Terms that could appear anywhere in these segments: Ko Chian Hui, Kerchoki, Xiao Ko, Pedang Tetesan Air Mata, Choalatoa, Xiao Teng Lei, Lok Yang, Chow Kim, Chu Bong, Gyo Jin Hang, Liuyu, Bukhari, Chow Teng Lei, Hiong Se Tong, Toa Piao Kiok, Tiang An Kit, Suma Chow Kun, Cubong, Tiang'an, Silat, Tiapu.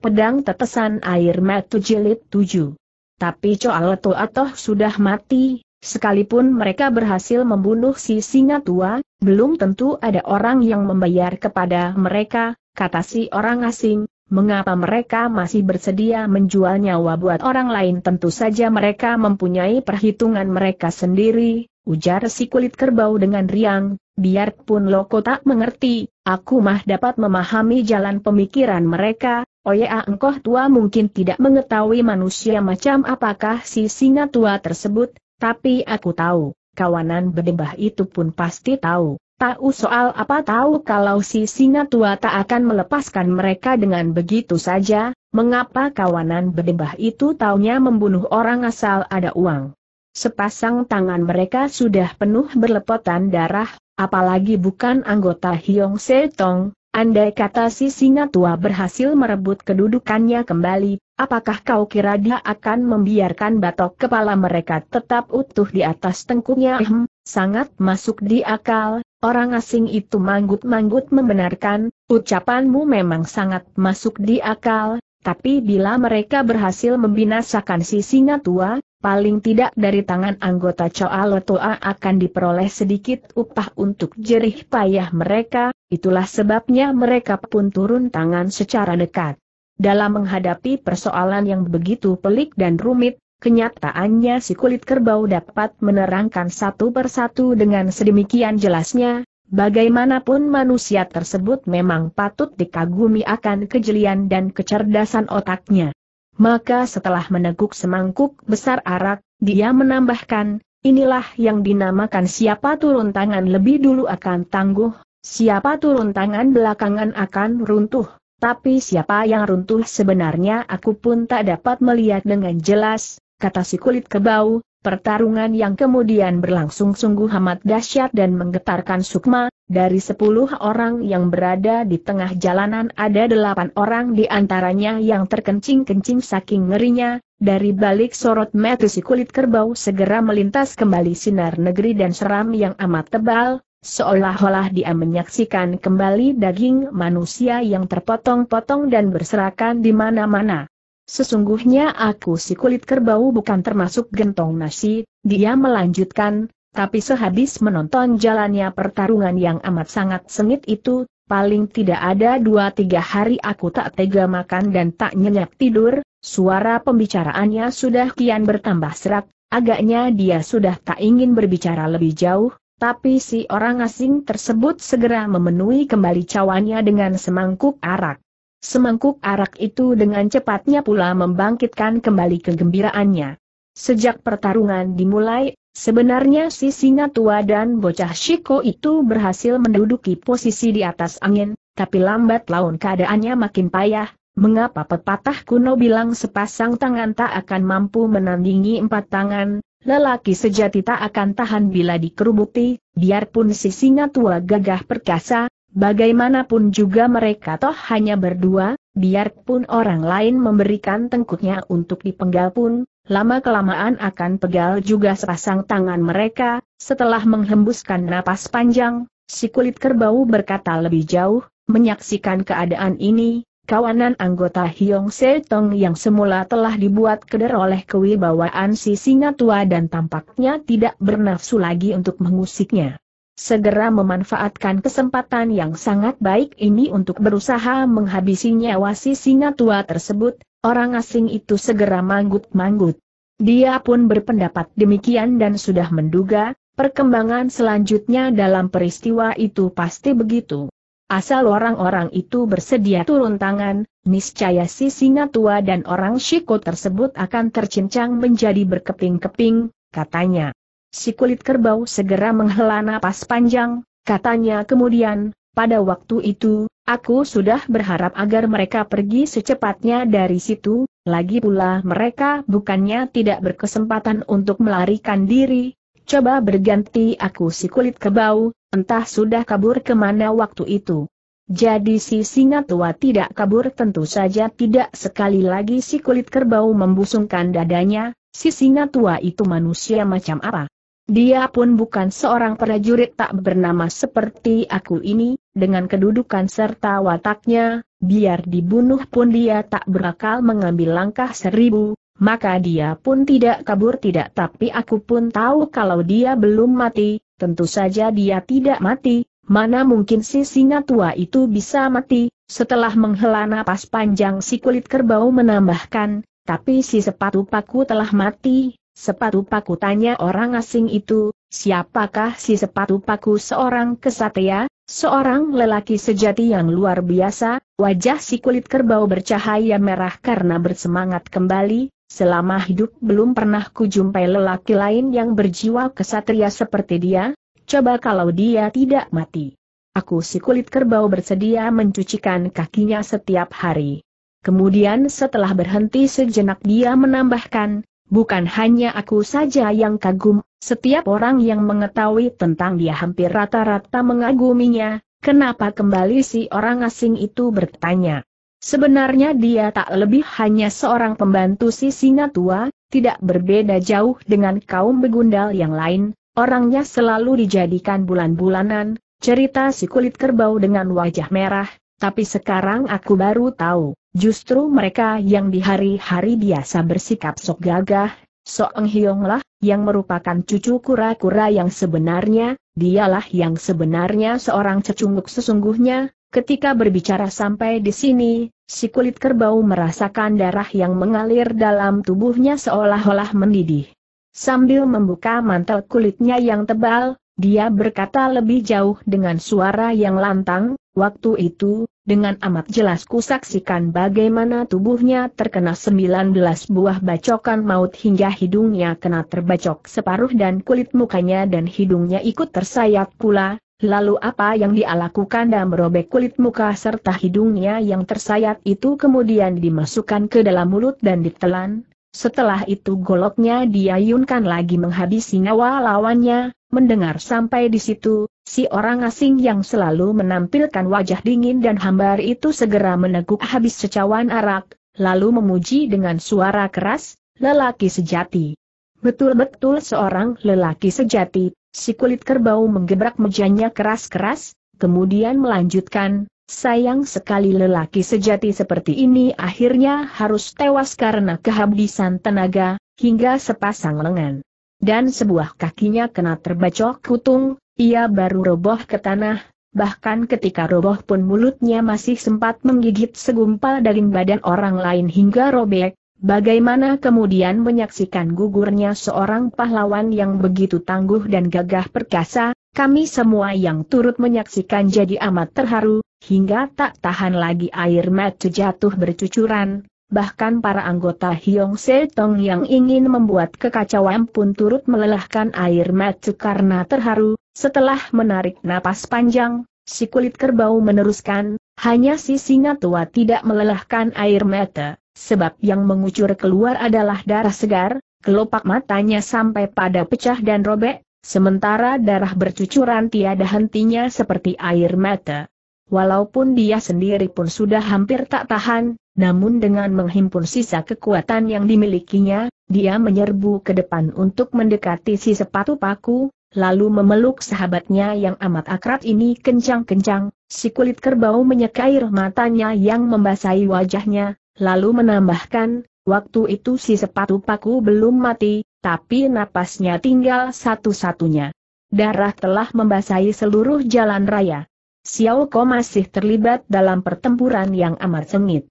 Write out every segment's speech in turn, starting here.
Pedang tetesan air mata jilid 7. Tapi Choalatoa toh sudah mati, sekalipun mereka berhasil membunuh si singa tua, belum tentu ada orang yang membayar kepada mereka, kata si orang asing, mengapa mereka masih bersedia menjual nyawa buat orang lain? Tentu saja mereka mempunyai perhitungan mereka sendiri, ujar si kulit kerbau dengan riang, biarpun loko tak mengerti, aku mah dapat memahami jalan pemikiran mereka. Oh ya, engkoh tua mungkin tidak mengetahui manusia macam apakah si singa tua tersebut, tapi aku tahu, kawanan berdebah itu pun pasti tahu. Tahu soal apa? Tahu kalau si singa tua tak akan melepaskan mereka dengan begitu saja, mengapa kawanan berdebah itu taunya membunuh orang asal ada uang. Sepasang tangan mereka sudah penuh berlepotan darah, apalagi bukan anggota Hiong Se Tong. Andai kata si singa tua berhasil merebut kedudukannya kembali, apakah kau kira dia akan membiarkan batok kepala mereka tetap utuh di atas tengkuknya? Sangat masuk di akal, orang asing itu manggut-manggut membenarkan, ucapanmu memang sangat masuk di akal, tapi bila mereka berhasil membinasakan si singa tua, paling tidak dari tangan anggota Choalatoa akan diperoleh sedikit upah untuk jerih payah mereka. Itulah sebabnya mereka pun turun tangan secara dekat. Dalam menghadapi persoalan yang begitu pelik dan rumit, kenyataannya si kulit kerbau dapat menerangkan satu persatu dengan sedemikian jelasnya, bagaimanapun manusia tersebut memang patut dikagumi akan kejelian dan kecerdasan otaknya. Maka setelah meneguk semangkuk besar arak, dia menambahkan, inilah yang dinamakan siapa turun tangan lebih dulu akan tangguh. Siapa turun tangan belakangan akan runtuh, tapi siapa yang runtuh sebenarnya aku pun tak dapat melihat dengan jelas, kata si kulit kerbau. Pertarungan yang kemudian berlangsung sungguh amat dahsyat dan menggetarkan sukma, dari 10 orang yang berada di tengah jalanan ada 8 orang di antaranya yang terkencing-kencing saking ngerinya, dari balik sorot mata si kulit kerbau segera melintas kembali sinar negeri dan seram yang amat tebal, seolah-olah dia menyaksikan kembali daging manusia yang terpotong-potong dan berserakan di mana-mana. Sesungguhnya aku si kulit kerbau bukan termasuk gentong nasi, dia melanjutkan, tapi sehabis menonton jalannya pertarungan yang amat sangat sengit itu, paling tidak ada 2-3 hari aku tak tega makan dan tak nyenyak tidur, suara pembicaraannya sudah kian bertambah serak, agaknya dia sudah tak ingin berbicara lebih jauh. Tapi si orang asing tersebut segera memenuhi kembali cawannya dengan semangkuk arak. Semangkuk arak itu dengan cepatnya pula membangkitkan kembali kegembiraannya. Sejak pertarungan dimulai, sebenarnya si singa tua dan bocah Shiko itu berhasil menduduki posisi di atas angin, tapi lambat laun keadaannya makin payah. Mengapa pepatah kuno bilang sepasang tangan tak akan mampu menandingi 4 tangan? Lelaki sejati tak akan tahan bila dikerubuti, biarpun si singa tua gagah perkasa, bagaimanapun juga mereka toh hanya berdua, biarpun orang lain memberikan tengkuknya untuk dipenggal pun, lama-kelamaan akan pegal juga sepasang tangan mereka. Setelah menghembuskan napas panjang, si kulit kerbau berkata lebih jauh, menyaksikan keadaan ini. Kawanan anggota Hiong Se Tong yang semula telah dibuat keder oleh kewibawaan si singa tua dan tampaknya tidak bernafsu lagi untuk mengusiknya. Segera memanfaatkan kesempatan yang sangat baik ini untuk berusaha menghabisi nyawa si singa tua tersebut, orang asing itu segera manggut-manggut. Dia pun berpendapat demikian dan sudah menduga, perkembangan selanjutnya dalam peristiwa itu pasti begitu. Asal orang-orang itu bersedia turun tangan, niscaya si singa tua dan orang Shiko tersebut akan tercincang menjadi berkeping-keping, katanya. Si kulit kerbau segera menghela napas panjang, katanya kemudian, pada waktu itu, aku sudah berharap agar mereka pergi secepatnya dari situ, lagi pula mereka bukannya tidak berkesempatan untuk melarikan diri. Coba berganti aku si kulit kerbau. Entah sudah kabur kemana waktu itu. Jadi si singa tua tidak kabur, tentu saja tidak. Sekali lagi si kulit kerbau membusungkan dadanya, si singa tua itu manusia macam apa? Dia pun bukan seorang prajurit tak bernama seperti aku ini, dengan kedudukan serta wataknya, biar dibunuh pun dia tak berakal mengambil langkah seribu, maka dia pun tidak kabur tidak. Tapi aku pun tahu kalau dia belum mati, tentu saja dia tidak mati, mana mungkin si singa tua itu bisa mati. Setelah menghela napas panjang si kulit kerbau menambahkan, tapi si sepatu paku telah mati. Sepatu paku, tanya orang asing itu, siapakah si sepatu paku? Seorang kesatria, seorang lelaki sejati yang luar biasa. Wajah si kulit kerbau bercahaya merah karena bersemangat kembali, selama hidup belum pernah kujumpai lelaki lain yang berjiwa kesatria seperti dia, coba kalau dia tidak mati. Aku si kulit kerbau bersedia mencucikan kakinya setiap hari. Kemudian setelah berhenti sejenak dia menambahkan, bukan hanya aku saja yang kagum, setiap orang yang mengetahui tentang dia hampir rata-rata mengaguminya. Kenapa kembali si orang asing itu bertanya? Sebenarnya dia tak lebih hanya seorang pembantu si singa tua, tidak berbeda jauh dengan kaum begundal yang lain, orangnya selalu dijadikan bulan-bulanan, cerita si kulit kerbau dengan wajah merah, tapi sekarang aku baru tahu. Justru mereka yang di hari-hari biasa bersikap sok gagah, sok enghiong lah, yang merupakan cucu kura-kura yang sebenarnya, dialah yang sebenarnya seorang cecunguk sesungguhnya. Ketika berbicara sampai di sini, si kulit kerbau merasakan darah yang mengalir dalam tubuhnya seolah-olah mendidih. Sambil membuka mantel kulitnya yang tebal, dia berkata lebih jauh dengan suara yang lantang, waktu itu, dengan amat jelas kusaksikan bagaimana tubuhnya terkena 19 buah bacokan maut hingga hidungnya kena terbacok separuh dan kulit mukanya dan hidungnya ikut tersayat pula. Lalu apa yang dia lakukan? Dan merobek kulit muka serta hidungnya yang tersayat itu kemudian dimasukkan ke dalam mulut dan ditelan. Setelah itu goloknya diayunkan lagi menghabisi nyawa lawannya. Mendengar sampai di situ, si orang asing yang selalu menampilkan wajah dingin dan hambar itu segera meneguk habis secawan arak, lalu memuji dengan suara keras, lelaki sejati. Betul-betul seorang lelaki sejati. Si kulit kerbau menggebrak mejanya keras-keras, kemudian melanjutkan, sayang sekali lelaki sejati seperti ini akhirnya harus tewas karena kehabisan tenaga, hingga sepasang lengan dan sebuah kakinya kena terbacok kutung. Ia baru roboh ke tanah, bahkan ketika roboh pun mulutnya masih sempat menggigit segumpal daging badan orang lain hingga robek. Bagaimana kemudian menyaksikan gugurnya seorang pahlawan yang begitu tangguh dan gagah perkasa, kami semua yang turut menyaksikan jadi amat terharu, hingga tak tahan lagi air mata jatuh bercucuran. Bahkan para anggota Hiong Se Tong yang ingin membuat kekacauan pun turut melelahkan air mata karena terharu. Setelah menarik napas panjang, si kulit kerbau meneruskan, hanya si singa tua tidak melelahkan air mata, sebab yang mengucur keluar adalah darah segar, kelopak matanya sampai pada pecah dan robek, sementara darah bercucuran tiada hentinya seperti air mata. Walaupun dia sendiri pun sudah hampir tak tahan, namun dengan menghimpun sisa kekuatan yang dimilikinya, dia menyerbu ke depan untuk mendekati si sepatu paku, lalu memeluk sahabatnya yang amat akrab ini kencang-kencang. Si kulit kerbau menyeka air matanya yang membasahi wajahnya, lalu menambahkan, waktu itu si sepatu paku belum mati, tapi napasnya tinggal satu-satunya. Darah telah membasahi seluruh jalan raya. Xiao Ko masih terlibat dalam pertempuran yang amat sengit.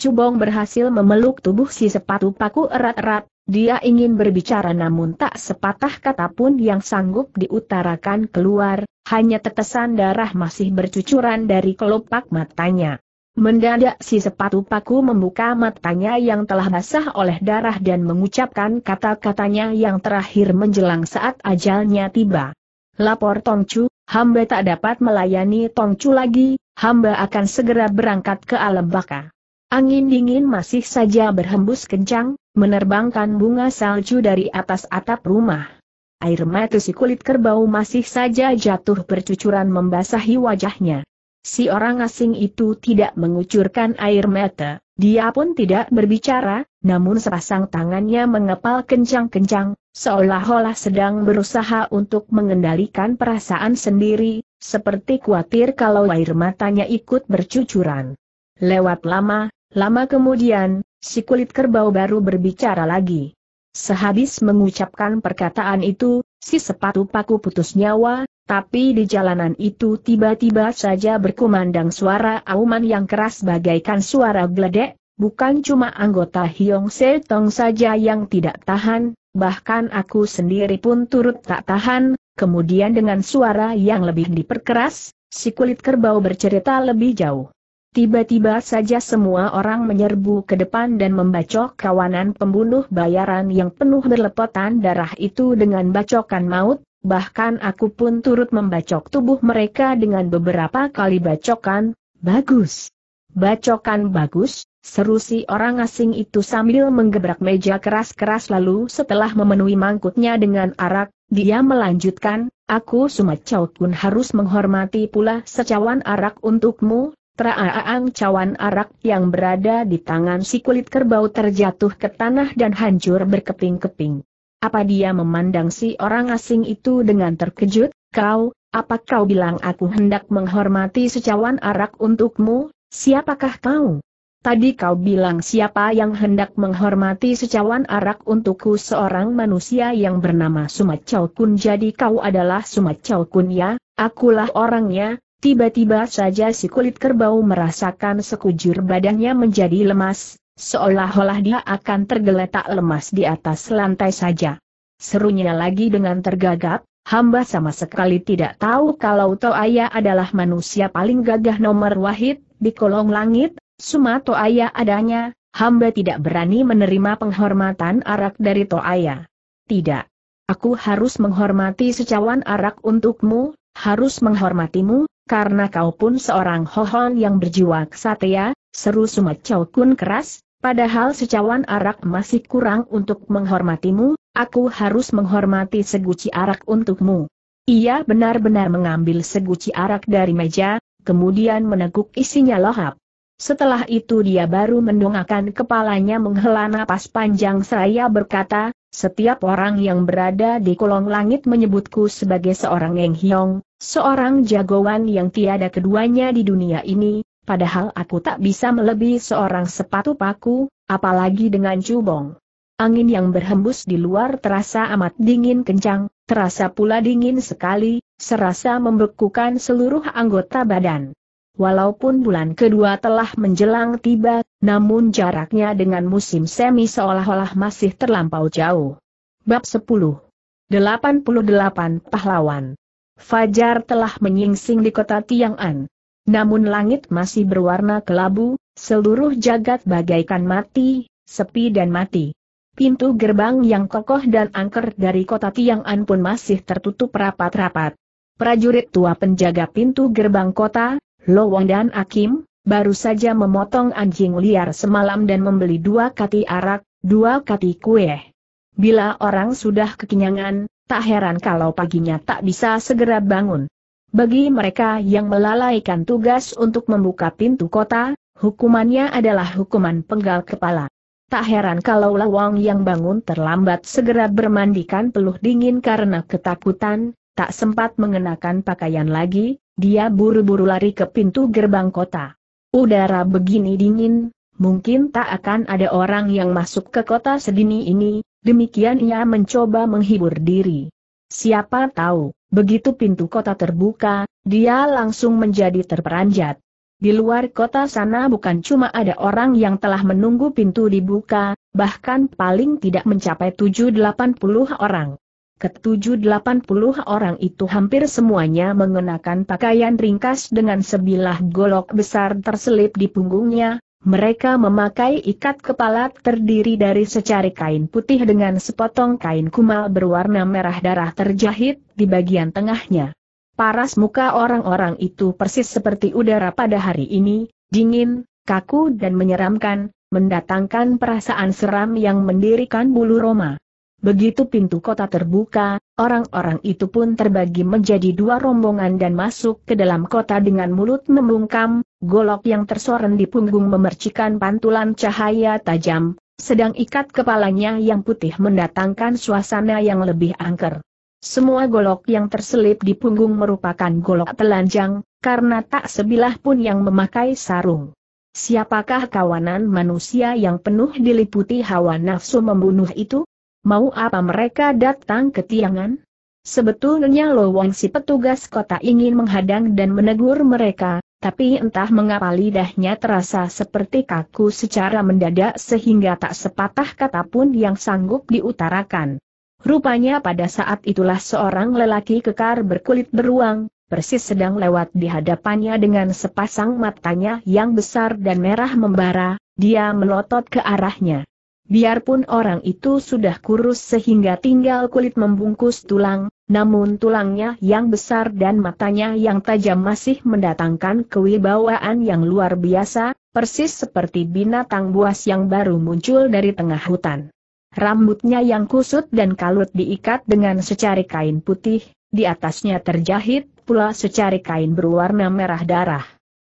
Cubong berhasil memeluk tubuh si sepatu paku erat-erat, dia ingin berbicara namun tak sepatah kata pun yang sanggup diutarakan keluar, hanya tetesan darah masih bercucuran dari kelopak matanya. Mendadak si sepatu paku membuka matanya yang telah basah oleh darah dan mengucapkan kata-katanya yang terakhir menjelang saat ajalnya tiba. Lapor Tongcu, hamba tak dapat melayani Tongcu lagi, hamba akan segera berangkat ke alam baka. Angin dingin masih saja berhembus kencang, menerbangkan bunga salju dari atas atap rumah. Air mata si kulit kerbau masih saja jatuh bercucuran membasahi wajahnya. Si orang asing itu tidak mengucurkan air mata, dia pun tidak berbicara, namun sepasang tangannya mengepal kencang-kencang, seolah-olah sedang berusaha untuk mengendalikan perasaan sendiri, seperti khawatir kalau air matanya ikut bercucuran. Lewat lama kemudian, si kulit kerbau baru berbicara lagi. Sehabis mengucapkan perkataan itu, si sepatu paku putus nyawa, tapi di jalanan itu tiba-tiba saja berkumandang suara auman yang keras bagaikan suara geledek. Bukan cuma anggota Hiong Se Tong saja yang tidak tahan, bahkan aku sendiri pun turut tak tahan. Kemudian dengan suara yang lebih diperkeras, si kulit kerbau bercerita lebih jauh. Tiba-tiba saja semua orang menyerbu ke depan dan membacok kawanan pembunuh bayaran yang penuh berlepotan darah itu dengan bacokan maut, bahkan aku pun turut membacok tubuh mereka dengan beberapa kali bacokan. Bagus! Bacokan bagus, seru si orang asing itu sambil menggebrak meja keras-keras, lalu setelah memenuhi mangkuknya dengan arak, dia melanjutkan, aku Sumacau pun harus menghormati pula secawan arak untukmu. Traaang cawan arak yang berada di tangan si kulit kerbau terjatuh ke tanah dan hancur berkeping-keping. Apa dia memandang si orang asing itu dengan terkejut? Kau, apa kau bilang aku hendak menghormati secawan arak untukmu? Siapakah kau? Tadi kau bilang siapa yang hendak menghormati secawan arak untukku? Seorang manusia yang bernama Sumacau Kun. Jadi kau adalah Sumacau Kun ya? Akulah orangnya. Tiba-tiba saja si kulit kerbau merasakan sekujur badannya menjadi lemas, seolah-olah dia akan tergeletak lemas di atas lantai saja. Serunya lagi dengan tergagap, hamba sama sekali tidak tahu kalau Toaya adalah manusia paling gagah nomor wahid di kolong langit. Suma Toaya adanya, hamba tidak berani menerima penghormatan arak dari Toaya. Tidak. Aku harus menghormati secawan arak untukmu, harus menghormatimu. Karena kau pun seorang hohon yang berjiwa kesatria, seru Sumacau Kun keras, padahal secawan arak masih kurang untuk menghormatimu, aku harus menghormati seguci arak untukmu. Ia benar-benar mengambil seguci arak dari meja, kemudian meneguk isinya lahap. Setelah itu dia baru mendongakkan kepalanya, menghela napas panjang seraya berkata, setiap orang yang berada di kolong langit menyebutku sebagai seorang Eng Hiong, seorang jagoan yang tiada keduanya di dunia ini, padahal aku tak bisa melebihi seorang sepatu paku, apalagi dengan cubong. Angin yang berhembus di luar terasa amat dingin kencang, terasa pula dingin sekali, serasa membekukan seluruh anggota badan. Walaupun bulan kedua telah menjelang tiba, namun jaraknya dengan musim semi seolah-olah masih terlampau jauh. Bab 10. 88 Pahlawan. Fajar telah menyingsing di kota Tiang'an. Namun langit masih berwarna kelabu, seluruh jagat bagaikan mati, sepi dan mati. Pintu gerbang yang kokoh dan angker dari kota Tiang'an pun masih tertutup rapat-rapat. Prajurit tua penjaga pintu gerbang kota, Lowong dan Akim, baru saja memotong anjing liar semalam dan membeli 2 kati arak, 2 kati kue. Bila orang sudah kekenyangan, tak heran kalau paginya tak bisa segera bangun. Bagi mereka yang melalaikan tugas untuk membuka pintu kota, hukumannya adalah hukuman penggal kepala. Tak heran kalau Lawang yang bangun terlambat segera bermandikan peluh dingin karena ketakutan, tak sempat mengenakan pakaian lagi, dia buru-buru lari ke pintu gerbang kota. Udara begini dingin, mungkin tak akan ada orang yang masuk ke kota sedini ini. Demikian ia mencoba menghibur diri. Siapa tahu, begitu pintu kota terbuka, dia langsung menjadi terperanjat. Di luar kota sana bukan cuma ada orang yang telah menunggu pintu dibuka, bahkan paling tidak mencapai 7-80 orang. Ke-7-80 orang itu hampir semuanya mengenakan pakaian ringkas dengan sebilah golok besar terselip di punggungnya. Mereka memakai ikat kepala terdiri dari secari kain putih dengan sepotong kain kumal berwarna merah darah terjahit di bagian tengahnya. Paras muka orang-orang itu persis seperti udara pada hari ini, dingin, kaku dan menyeramkan, mendatangkan perasaan seram yang mendirikan bulu roma. Begitu pintu kota terbuka, orang-orang itu pun terbagi menjadi 2 rombongan dan masuk ke dalam kota dengan mulut membungkam, golok yang tersoreng di punggung memercikan pantulan cahaya tajam, sedang ikat kepalanya yang putih mendatangkan suasana yang lebih angker. Semua golok yang terselip di punggung merupakan golok telanjang, karena tak sebilah pun yang memakai sarung. Siapakah kawanan manusia yang penuh diliputi hawa nafsu membunuh itu? Mau apa mereka datang ke Tiang'an? Sebetulnya Lo Wang si petugas kota ingin menghadang dan menegur mereka, tapi entah mengapa lidahnya terasa seperti kaku secara mendadak sehingga tak sepatah kata pun yang sanggup diutarakan. Rupanya pada saat itulah seorang lelaki kekar berkulit beruang, persis sedang lewat di hadapannya dengan sepasang matanya yang besar dan merah membara, dia melotot ke arahnya. Biarpun orang itu sudah kurus sehingga tinggal kulit membungkus tulang, namun tulangnya yang besar dan matanya yang tajam masih mendatangkan kewibawaan yang luar biasa, persis seperti binatang buas yang baru muncul dari tengah hutan. Rambutnya yang kusut dan kalut diikat dengan secari kain putih, di atasnya terjahit pula secari kain berwarna merah darah.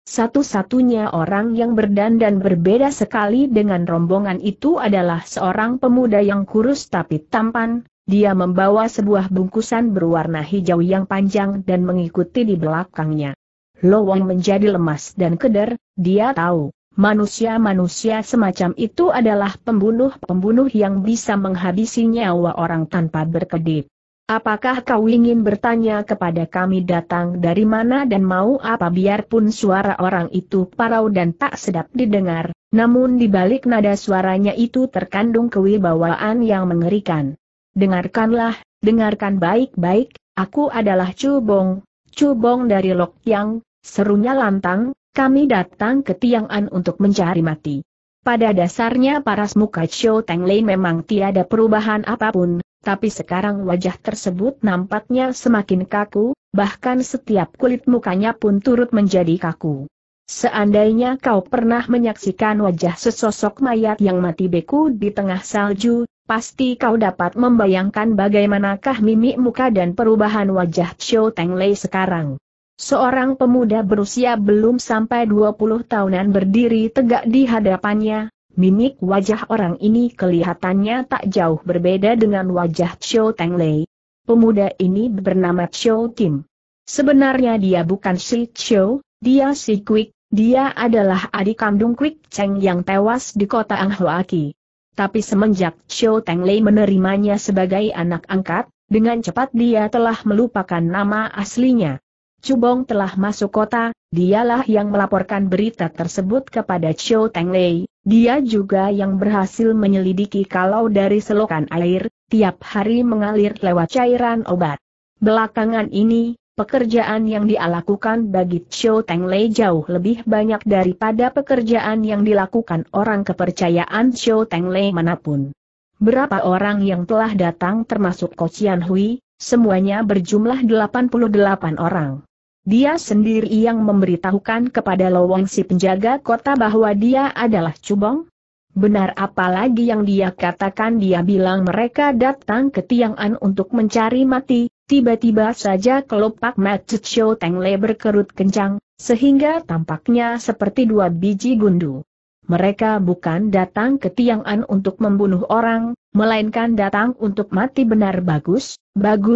Satu-satunya orang yang berdandan berbeda sekali dengan rombongan itu adalah seorang pemuda yang kurus tapi tampan, dia membawa sebuah bungkusan berwarna hijau yang panjang dan mengikuti di belakangnya. Lo Wang menjadi lemas dan keder, dia tahu, manusia-manusia semacam itu adalah pembunuh-pembunuh yang bisa menghabisi nyawa orang tanpa berkedip. Apakah kau ingin bertanya kepada kami datang dari mana dan mau apa? Biarpun suara orang itu parau dan tak sedap didengar, namun di balik nada suaranya itu terkandung kewibawaan yang mengerikan. Dengarkanlah, dengarkan baik-baik, aku adalah Cubong dari Lok Yang, serunya lantang, kami datang ke Tiang'an untuk mencari mati. Pada dasarnya paras muka Chow Teng Lei memang tiada perubahan apapun. Tapi sekarang wajah tersebut nampaknya semakin kaku, bahkan setiap kulit mukanya pun turut menjadi kaku. Seandainya kau pernah menyaksikan wajah sesosok mayat yang mati beku di tengah salju, pasti kau dapat membayangkan bagaimanakah mimik muka dan perubahan wajah Chow Teng Lei sekarang. Seorang pemuda berusia belum sampai 20 tahunan berdiri tegak di hadapannya. Mimik wajah orang ini kelihatannya tak jauh berbeda dengan wajah Chow Teng Lei. Pemuda ini bernama Chow Kim. Sebenarnya dia bukan si Chow, dia si Kwik, dia adalah adik kandung Kwik Cheng yang tewas di kota Anghoaki. Tapi semenjak Chow Teng Lei menerimanya sebagai anak angkat, dengan cepat dia telah melupakan nama aslinya. Cubong telah masuk kota, dialah yang melaporkan berita tersebut kepada Chow Teng Lei. Dia juga yang berhasil menyelidiki kalau dari selokan air, tiap hari mengalir lewat cairan obat. Belakangan ini, pekerjaan yang dia lakukan bagi Chow Teng Lei jauh lebih banyak daripada pekerjaan yang dilakukan orang kepercayaan Chow Teng Lei manapun. Berapa orang yang telah datang termasuk Ko Cian Hui, semuanya berjumlah 88 orang. Dia sendiri yang memberitahukan kepada Lo Wang si penjaga kota bahwa dia adalah Cubong. Benar apalagi yang dia katakan, dia bilang mereka datang ke Tiang'an untuk mencari mati. Tiba-tiba saja kelopak mata Chow Teng Lei berkerut kencang, sehingga tampaknya seperti dua biji gundu. Mereka bukan datang ke Tiang'an untuk membunuh orang, melainkan datang untuk mati. Benar bagus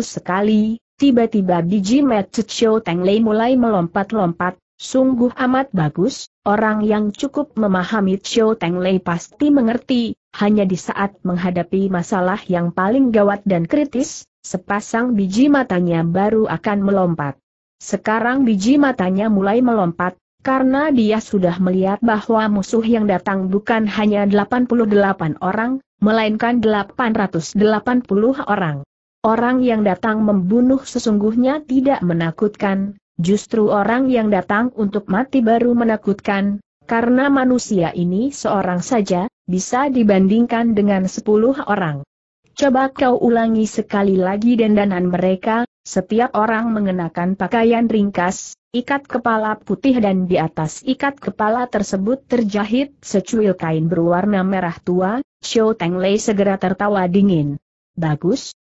sekali. Tiba-tiba biji mata Chow Teng Lei mulai melompat-lompat, sungguh amat bagus, orang yang cukup memahami Chow Teng Lei pasti mengerti, hanya di saat menghadapi masalah yang paling gawat dan kritis, sepasang biji matanya baru akan melompat. Sekarang biji matanya mulai melompat, karena dia sudah melihat bahwa musuh yang datang bukan hanya 88 orang, melainkan 880 orang. Orang yang datang membunuh sesungguhnya tidak menakutkan, justru orang yang datang untuk mati baru menakutkan, karena manusia ini seorang saja, bisa dibandingkan dengan 10 orang. Coba kau ulangi sekali lagi dandanan mereka, setiap orang mengenakan pakaian ringkas, ikat kepala putih dan di atas ikat kepala tersebut terjahit secuil kain berwarna merah tua. Chow Teng Lei segera tertawa dingin.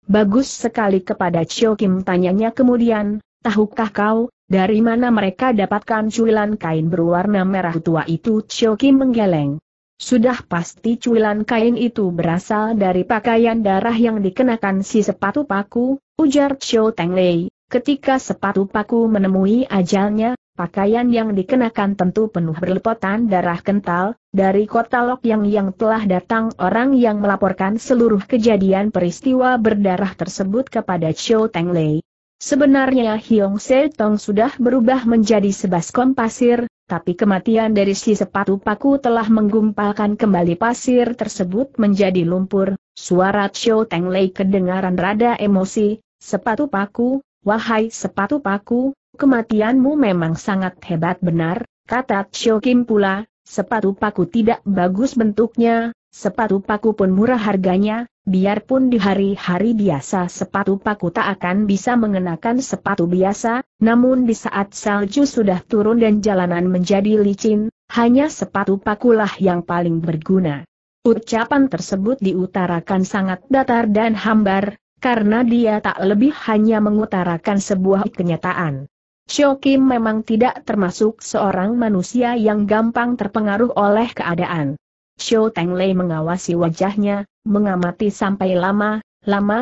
Bagus sekali. Kepada Chow Kim tanyanya kemudian, tahukah kau, dari mana mereka dapatkan cuilan kain berwarna merah tua itu? Chow Kim menggeleng. Sudah pasti cuilan kain itu berasal dari pakaian darah yang dikenakan si sepatu paku, ujar Chow Teng Lei. Ketika sepatu paku menemui ajalnya, Pakaian yang dikenakan tentu penuh berlepotan darah kental. Dari kota Lok yang telah datang orang yang melaporkan seluruh kejadian peristiwa berdarah tersebut kepada Chow Teng Lei. Sebenarnya Hiong Se Tong sudah berubah menjadi sebaskom pasir, tapi kematian dari si sepatu paku telah menggumpalkan kembali pasir tersebut menjadi lumpur. Suara Chow Teng Lei kedengaran rada emosi. "Sepatu paku, wahai sepatu paku, kematianmu memang sangat hebat benar," kata Chow Kim pula. "Sepatu paku tidak bagus bentuknya, sepatu paku pun murah harganya, biarpun di hari-hari biasa sepatu paku tak akan bisa mengenakan sepatu biasa, namun di saat salju sudah turun dan jalanan menjadi licin, hanya sepatu pakulah yang paling berguna." Ucapan tersebut diutarakan sangat datar dan hambar, karena dia tak lebih hanya mengutarakan sebuah kenyataan. Chow Kim memang tidak termasuk seorang manusia yang gampang terpengaruh oleh keadaan. Chow Teng Lei mengawasi wajahnya, mengamati sampai lama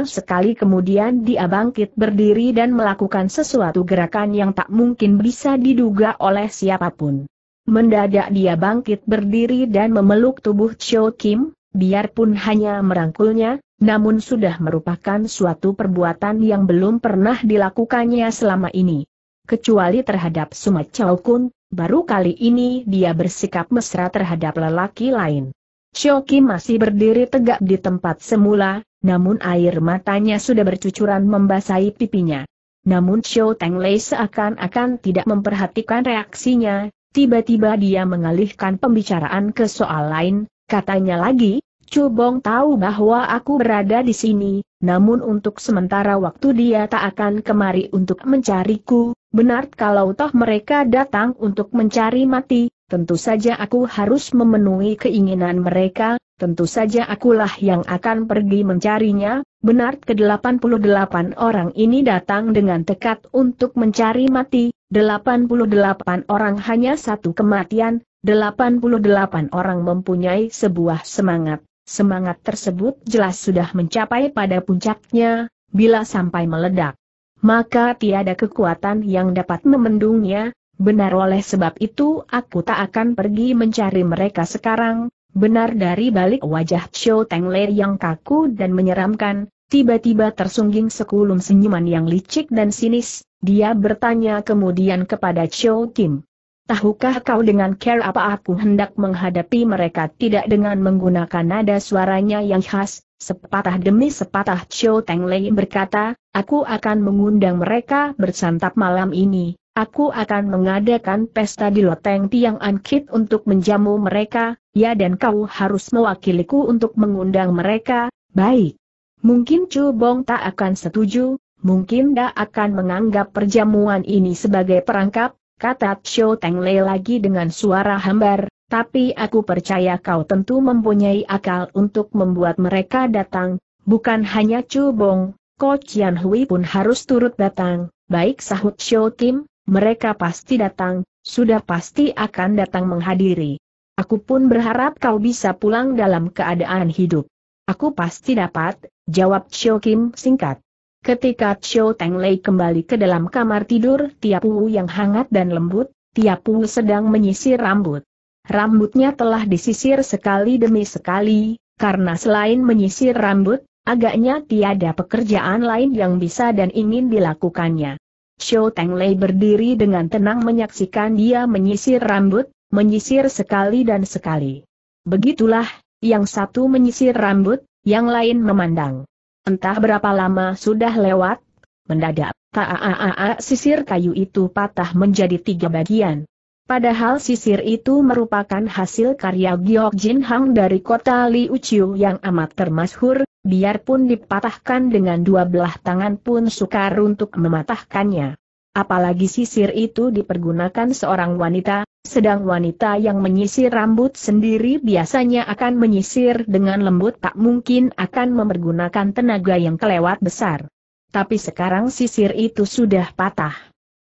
sekali kemudian dia bangkit berdiri dan melakukan sesuatu gerakan yang tak mungkin bisa diduga oleh siapapun. Mendadak dia bangkit berdiri dan memeluk tubuh Chow Kim, biarpun hanya merangkulnya, namun sudah merupakan suatu perbuatan yang belum pernah dilakukannya selama ini. Kecuali terhadap Suma Chow Kun, baru kali ini dia bersikap mesra terhadap lelaki lain. Chow Kim masih berdiri tegak di tempat semula, namun air matanya sudah bercucuran membasahi pipinya. Namun Chow Teng Lei seakan-akan tidak memperhatikan reaksinya, tiba-tiba dia mengalihkan pembicaraan ke soal lain, katanya lagi, "Chu Bong tahu bahwa aku berada di sini, namun untuk sementara waktu dia tak akan kemari untuk mencariku. Benar kalau toh mereka datang untuk mencari mati, tentu saja aku harus memenuhi keinginan mereka, tentu saja akulah yang akan pergi mencarinya." Benar ke-88 orang ini datang dengan tekad untuk mencari mati, 88 orang hanya satu kematian, 88 orang mempunyai sebuah semangat. Semangat tersebut jelas sudah mencapai pada puncaknya, bila sampai meledak, maka tiada kekuatan yang dapat memendungnya. Benar oleh sebab itu aku tak akan pergi mencari mereka sekarang. Benar dari balik wajah Chow Teng Lei yang kaku dan menyeramkan, tiba-tiba tersungging sekulum senyuman yang licik dan sinis, dia bertanya kemudian kepada Chow Kim, "Tahukah kau dengan care apa aku hendak menghadapi mereka?" Tidak dengan menggunakan nada suaranya yang khas, sepatah demi sepatah Chow Teng Lei berkata, "Aku akan mengundang mereka bersantap malam ini, aku akan mengadakan pesta di loteng Tiang An Kit untuk menjamu mereka, ya dan kau harus mewakiliku untuk mengundang mereka." "Baik. Mungkin Chu Bong tak akan setuju, mungkin dia akan menganggap perjamuan ini sebagai perangkap," kata Chow Teng Lei lagi dengan suara hambar, "tapi aku percaya kau tentu mempunyai akal untuk membuat mereka datang. Bukan hanya Chu Bong, Ko Chian Hui pun harus turut datang." "Baik," sahut Chow Kim, "mereka pasti datang, sudah pasti akan datang menghadiri. Aku pun berharap kau bisa pulang dalam keadaan hidup." "Aku pasti dapat," jawab Chow Kim singkat. Ketika Chow Teng Lei kembali ke dalam kamar tidur, Tiapu yang hangat dan lembut, Tiapu sedang menyisir rambut. Rambutnya telah disisir sekali demi sekali, karena selain menyisir rambut, agaknya tiada pekerjaan lain yang bisa dan ingin dilakukannya. Chow Teng Lei berdiri dengan tenang menyaksikan dia menyisir rambut, menyisir sekali dan sekali. Begitulah, yang satu menyisir rambut, yang lain memandang. Entah berapa lama sudah lewat, mendadak, sisir kayu itu patah menjadi 3 bagian. Padahal sisir itu merupakan hasil karya Gyo Jin Hang dari kota Liuyu yang amat termasyhur, biarpun dipatahkan dengan 2 belah tangan pun sukar untuk mematahkannya. Apalagi sisir itu dipergunakan seorang wanita, sedang wanita yang menyisir rambut sendiri biasanya akan menyisir dengan lembut, tak mungkin akan mempergunakan tenaga yang kelewat besar. Tapi sekarang sisir itu sudah patah.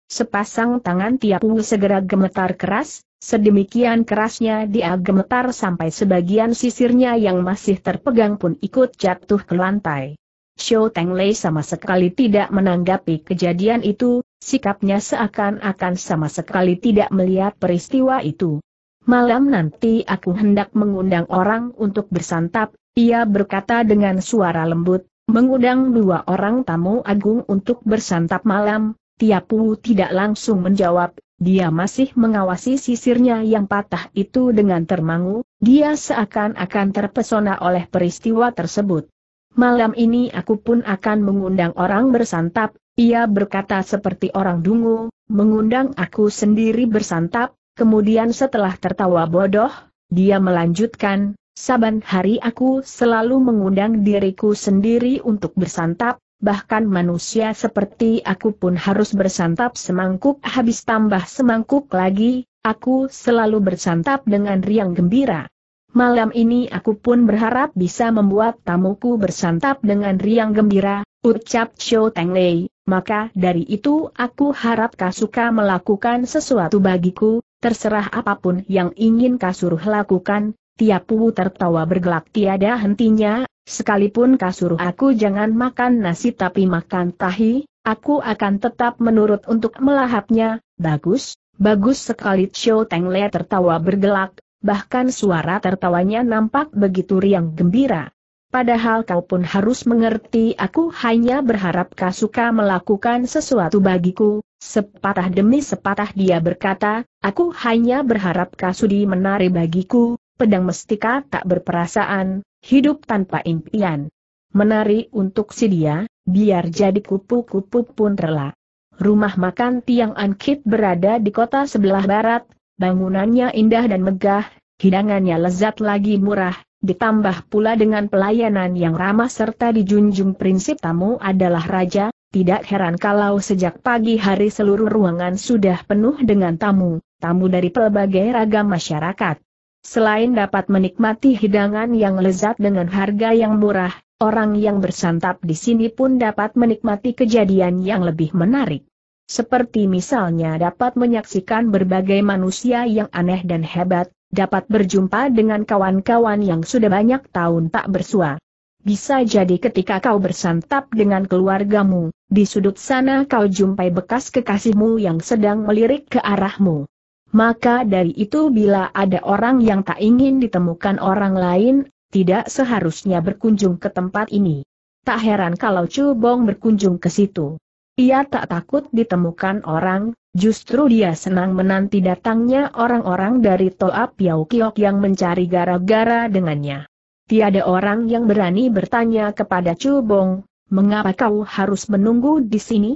Sepasang tangan Tiapu segera gemetar keras, sedemikian kerasnya dia gemetar sampai sebagian sisirnya yang masih terpegang pun ikut jatuh ke lantai. Chow Teng Lei sama sekali tidak menanggapi kejadian itu, sikapnya seakan-akan sama sekali tidak melihat peristiwa itu. "Malam nanti aku hendak mengundang orang untuk bersantap," ia berkata dengan suara lembut, "mengundang 2 orang tamu agung untuk bersantap malam." Tiapu tidak langsung menjawab, dia masih mengawasi sisirnya yang patah itu dengan termangu, dia seakan-akan terpesona oleh peristiwa tersebut. "Malam ini aku pun akan mengundang orang bersantap," ia berkata seperti orang dungu, "mengundang aku sendiri bersantap." Kemudian setelah tertawa bodoh, dia melanjutkan, "Saban hari aku selalu mengundang diriku sendiri untuk bersantap, bahkan manusia seperti aku pun harus bersantap semangkuk habis tambah semangkuk lagi, aku selalu bersantap dengan riang gembira. Malam ini aku pun berharap bisa membuat tamuku bersantap dengan riang gembira," ucap Xiao Teng Lei. "Maka dari itu aku harap kau suka melakukan sesuatu bagiku, terserah apapun yang ingin kau suruh lakukan." Tiapu tertawa bergelak tiada hentinya, "Sekalipun kau suruh aku jangan makan nasi tapi makan tahi, aku akan tetap menurut untuk melahapnya." "Bagus, bagus sekali," Xiao Teng Lei tertawa bergelak, bahkan suara tertawanya nampak begitu riang gembira. "Padahal kau pun harus mengerti aku hanya berharap kau suka melakukan sesuatu bagiku." Sepatah demi sepatah dia berkata, "Aku hanya berharap kau sudi menari bagiku." Pedang mestika tak berperasaan, hidup tanpa impian. Menari untuk si dia, biar jadi kupu-kupu pun rela. Rumah makan Tiang An Kit berada di kota sebelah barat, bangunannya indah dan megah, hidangannya lezat lagi murah. Ditambah pula dengan pelayanan yang ramah serta dijunjung prinsip tamu adalah raja, tidak heran kalau sejak pagi hari seluruh ruangan sudah penuh dengan tamu dari pelbagai ragam masyarakat. Selain dapat menikmati hidangan yang lezat dengan harga yang murah, orang yang bersantap di sini pun dapat menikmati kejadian yang lebih menarik. Seperti misalnya dapat menyaksikan berbagai manusia yang aneh dan hebat, dapat berjumpa dengan kawan-kawan yang sudah banyak tahun tak bersua. Bisa jadi ketika kau bersantap dengan keluargamu, di sudut sana kau jumpai bekas kekasihmu yang sedang melirik ke arahmu. Maka dari itu bila ada orang yang tak ingin ditemukan orang lain, tidak seharusnya berkunjung ke tempat ini. Tak heran kalau Chu Bong berkunjung ke situ. Ia tak takut ditemukan orang, justru dia senang menanti datangnya orang-orang dari Toa Piao Kiok yang mencari gara-gara dengannya. Tiada orang yang berani bertanya kepada Chu Bong, "Mengapa kau harus menunggu di sini?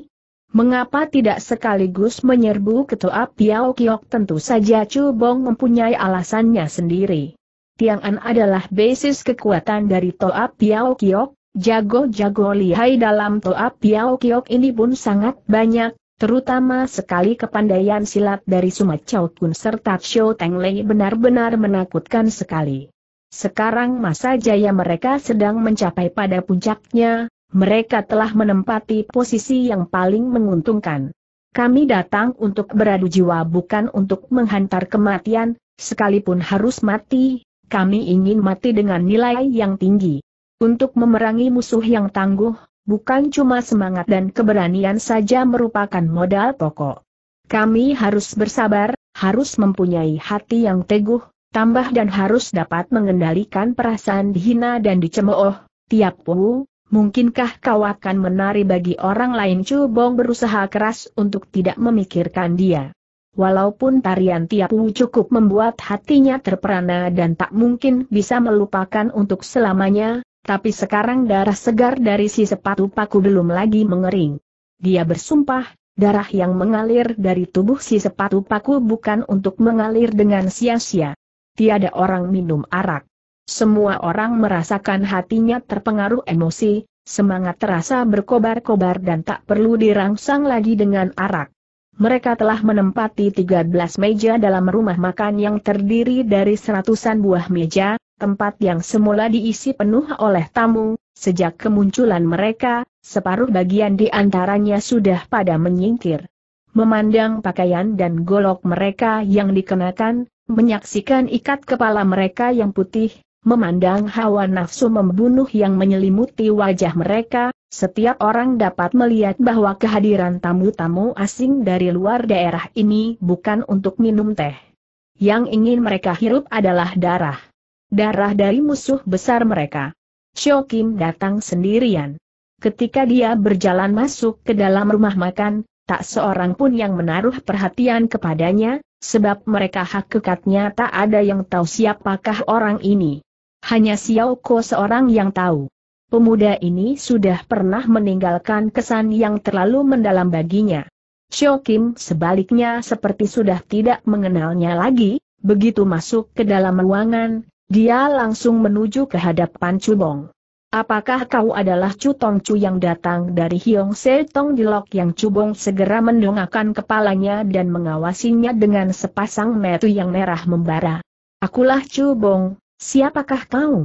Mengapa tidak sekaligus menyerbu ke Toa Piao Kiok?" Tentu saja Chu Bong mempunyai alasannya sendiri. Tiang'an adalah basis kekuatan dari Toa Piao Kiok, jago-jago lihai dalam Toa Piao Kiok ini pun sangat banyak. Terutama sekali kepandaian silat dari Sumat Chow Kun serta Xiao Teng Lei benar-benar menakutkan sekali. Sekarang masa jaya mereka sedang mencapai pada puncaknya, mereka telah menempati posisi yang paling menguntungkan. "Kami datang untuk beradu jiwa bukan untuk menghantar kematian, sekalipun harus mati, kami ingin mati dengan nilai yang tinggi. Untuk memerangi musuh yang tangguh, bukan cuma semangat dan keberanian saja merupakan modal pokok. Kami harus bersabar, harus mempunyai hati yang teguh, tambah dan harus dapat mengendalikan perasaan dihina dan dicemooh." "Tiapu, mungkinkah kau akan menari bagi orang lain?" Chu Bong berusaha keras untuk tidak memikirkan dia. Walaupun tarian Tiapu cukup membuat hatinya terperana dan tak mungkin bisa melupakan untuk selamanya, tapi sekarang darah segar dari si sepatu paku belum lagi mengering. Dia bersumpah, darah yang mengalir dari tubuh si sepatu paku bukan untuk mengalir dengan sia-sia. Tiada orang minum arak. Semua orang merasakan hatinya terpengaruh emosi, semangat terasa berkobar-kobar dan tak perlu dirangsang lagi dengan arak. Mereka telah menempati 13 meja dalam rumah makan yang terdiri dari seratusan buah meja, tempat yang semula diisi penuh oleh tamu. Sejak kemunculan mereka, separuh bagian di antaranya sudah pada menyingkir. Memandang pakaian dan golok mereka yang dikenakan, menyaksikan ikat kepala mereka yang putih, memandang hawa nafsu membunuh yang menyelimuti wajah mereka, Setiap orang dapat melihat bahwa kehadiran tamu-tamu asing dari luar daerah ini bukan untuk minum teh. Yang ingin mereka hirup adalah darah. Darah dari musuh besar mereka. Chio Kim datang sendirian. Ketika dia berjalan masuk ke dalam rumah makan, tak seorang pun yang menaruh perhatian kepadanya, sebab mereka hakikatnya tak ada yang tahu siapakah orang ini. Hanya Xiao Ko seorang yang tahu. Pemuda ini sudah pernah meninggalkan kesan yang terlalu mendalam baginya. Chio Kim sebaliknya seperti sudah tidak mengenalnya lagi. Begitu masuk ke dalam ruangan, dia langsung menuju ke hadapan Cubong. "Apakah kau adalah Chu Tong Chu yang datang dari Hiong Se Tong di Lok Yang?" Cubong segera mendongakkan kepalanya dan mengawasinya dengan sepasang mata yang merah membara. "Akulah Cubong. Siapakah kau?"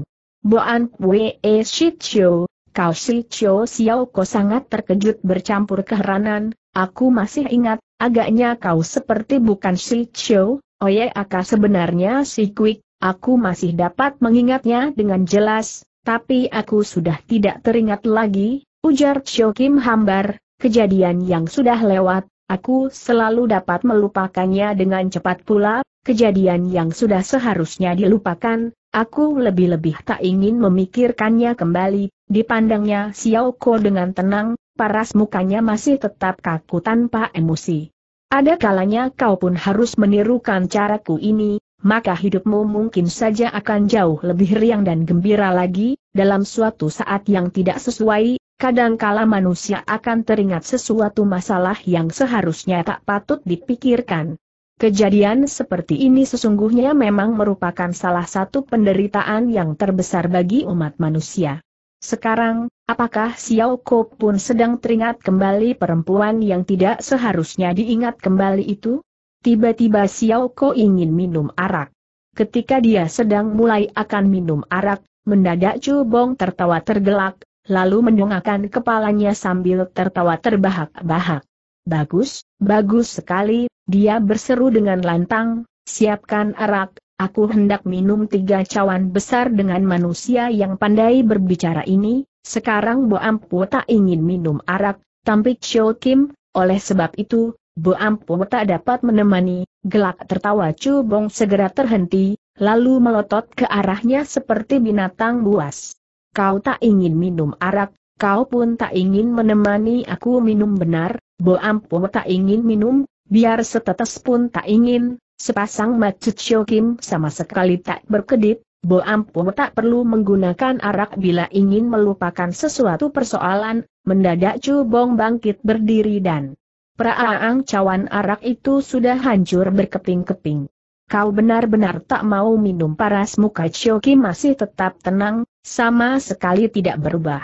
"Boan Pue Shitio, kau Shitio?" Xiao Ko sangat terkejut bercampur keheranan. "Aku masih ingat, agaknya kau seperti bukan Shitio. Oyeaka sebenarnya si Quick, aku masih dapat mengingatnya dengan jelas, tapi aku sudah tidak teringat lagi," ujar Chio Kim hambar. "Kejadian yang sudah lewat, aku selalu dapat melupakannya dengan cepat pula. Kejadian yang sudah seharusnya dilupakan, aku lebih-lebih tak ingin memikirkannya kembali." Dipandangnya Xiao Ko dengan tenang, paras mukanya masih tetap kaku tanpa emosi. "Ada kalanya kau pun harus menirukan caraku ini, maka hidupmu mungkin saja akan jauh lebih riang dan gembira lagi. Dalam suatu saat yang tidak sesuai, kadangkala manusia akan teringat sesuatu masalah yang seharusnya tak patut dipikirkan. Kejadian seperti ini sesungguhnya memang merupakan salah satu penderitaan yang terbesar bagi umat manusia." Sekarang, apakah Xiao Ko pun sedang teringat kembali perempuan yang tidak seharusnya diingat kembali itu? Tiba-tiba Xiao Ko ingin minum arak. Ketika dia sedang mulai akan minum arak, mendadak Cubong tertawa tergelak, lalu mendongakkan kepalanya sambil tertawa terbahak-bahak. "Bagus, bagus sekali," dia berseru dengan lantang, "siapkan arak, aku hendak minum 3 cawan besar dengan manusia yang pandai berbicara ini." Sekarang Bo Ampu tak ingin minum arak, tampik Chio Kim, oleh sebab itu, Bo Ampu tak dapat menemani. Gelak tertawa Cubong segera terhenti, lalu melotot ke arahnya seperti binatang buas. "Kau tak ingin minum arak, kau pun tak ingin menemani aku minum benar, Bo Ampu tak ingin minum, biar setetes pun tak ingin." Sepasang mata Chio Kim sama sekali tak berkedip. "Bo Ampu tak perlu menggunakan arak bila ingin melupakan sesuatu persoalan." Mendadak Cubong bangkit berdiri dan peraang cawan arak itu sudah hancur berkeping-keping. "Kau benar-benar tak mau minum?" Paras muka Chio Kim masih tetap tenang, sama sekali tidak berubah.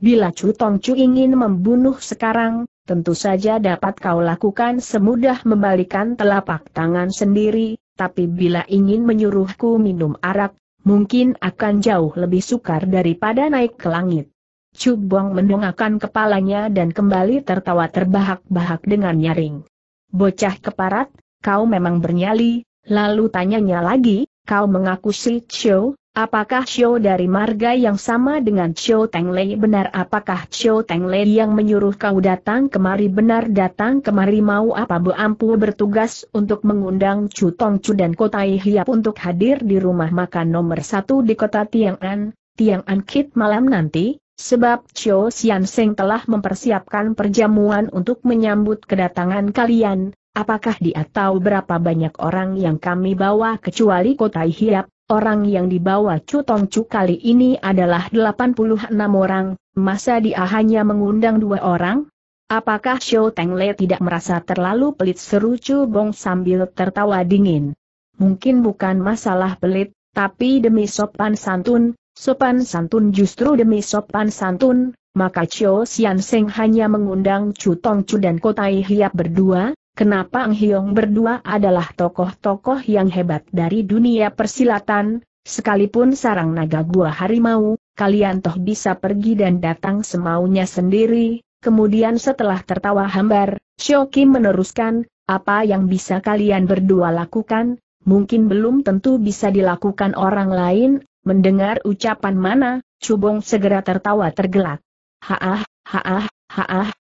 "Bila Chu Tong Chu ingin membunuh sekarang, tentu saja dapat kau lakukan semudah membalikan telapak tangan sendiri, tapi bila ingin menyuruhku minum arak, mungkin akan jauh lebih sukar daripada naik ke langit." Cubong mendongakkan kepalanya dan kembali tertawa terbahak-bahak dengan nyaring. "Bocah keparat, kau memang bernyali." Lalu tanyanya lagi, "Kau mengaku si Chio? Apakah Chio dari marga yang sama dengan Chio Teng Lei? Benar apakah Chio Teng Lei yang menyuruh kau datang kemari?" "Benar datang kemari." "Mau apa?" "Bo Ampu bertugas untuk mengundang Chu Tong Chu dan Kotai Hiap untuk hadir di rumah makan nomor 1 di kota Tiang'an, Tiang An Kit malam nanti, sebab Chio Sian Seng telah mempersiapkan perjamuan untuk menyambut kedatangan kalian. Apakah dia tahu berapa banyak orang yang kami bawa?" "Kecuali Kotai Hiap, orang yang dibawa Chu Tong Chu kali ini adalah 86 orang, masa dia hanya mengundang 2 orang? Apakah Chio Teng Lei tidak merasa terlalu pelit?" seru Cubong sambil tertawa dingin. "Mungkin bukan masalah pelit, tapi demi sopan santun justru demi sopan santun, maka Chio Sian Seng hanya mengundang Chu Tong Chu dan Kotai Hiap berdua. Kenapa Ang Hiong berdua adalah tokoh-tokoh yang hebat dari dunia persilatan, sekalipun sarang naga gua harimau, kalian toh bisa pergi dan datang semaunya sendiri." Kemudian setelah tertawa hambar, Chio Kim meneruskan, "Apa yang bisa kalian berdua lakukan, mungkin belum tentu bisa dilakukan orang lain." Mendengar ucapan mana, Cubong segera tertawa tergelak.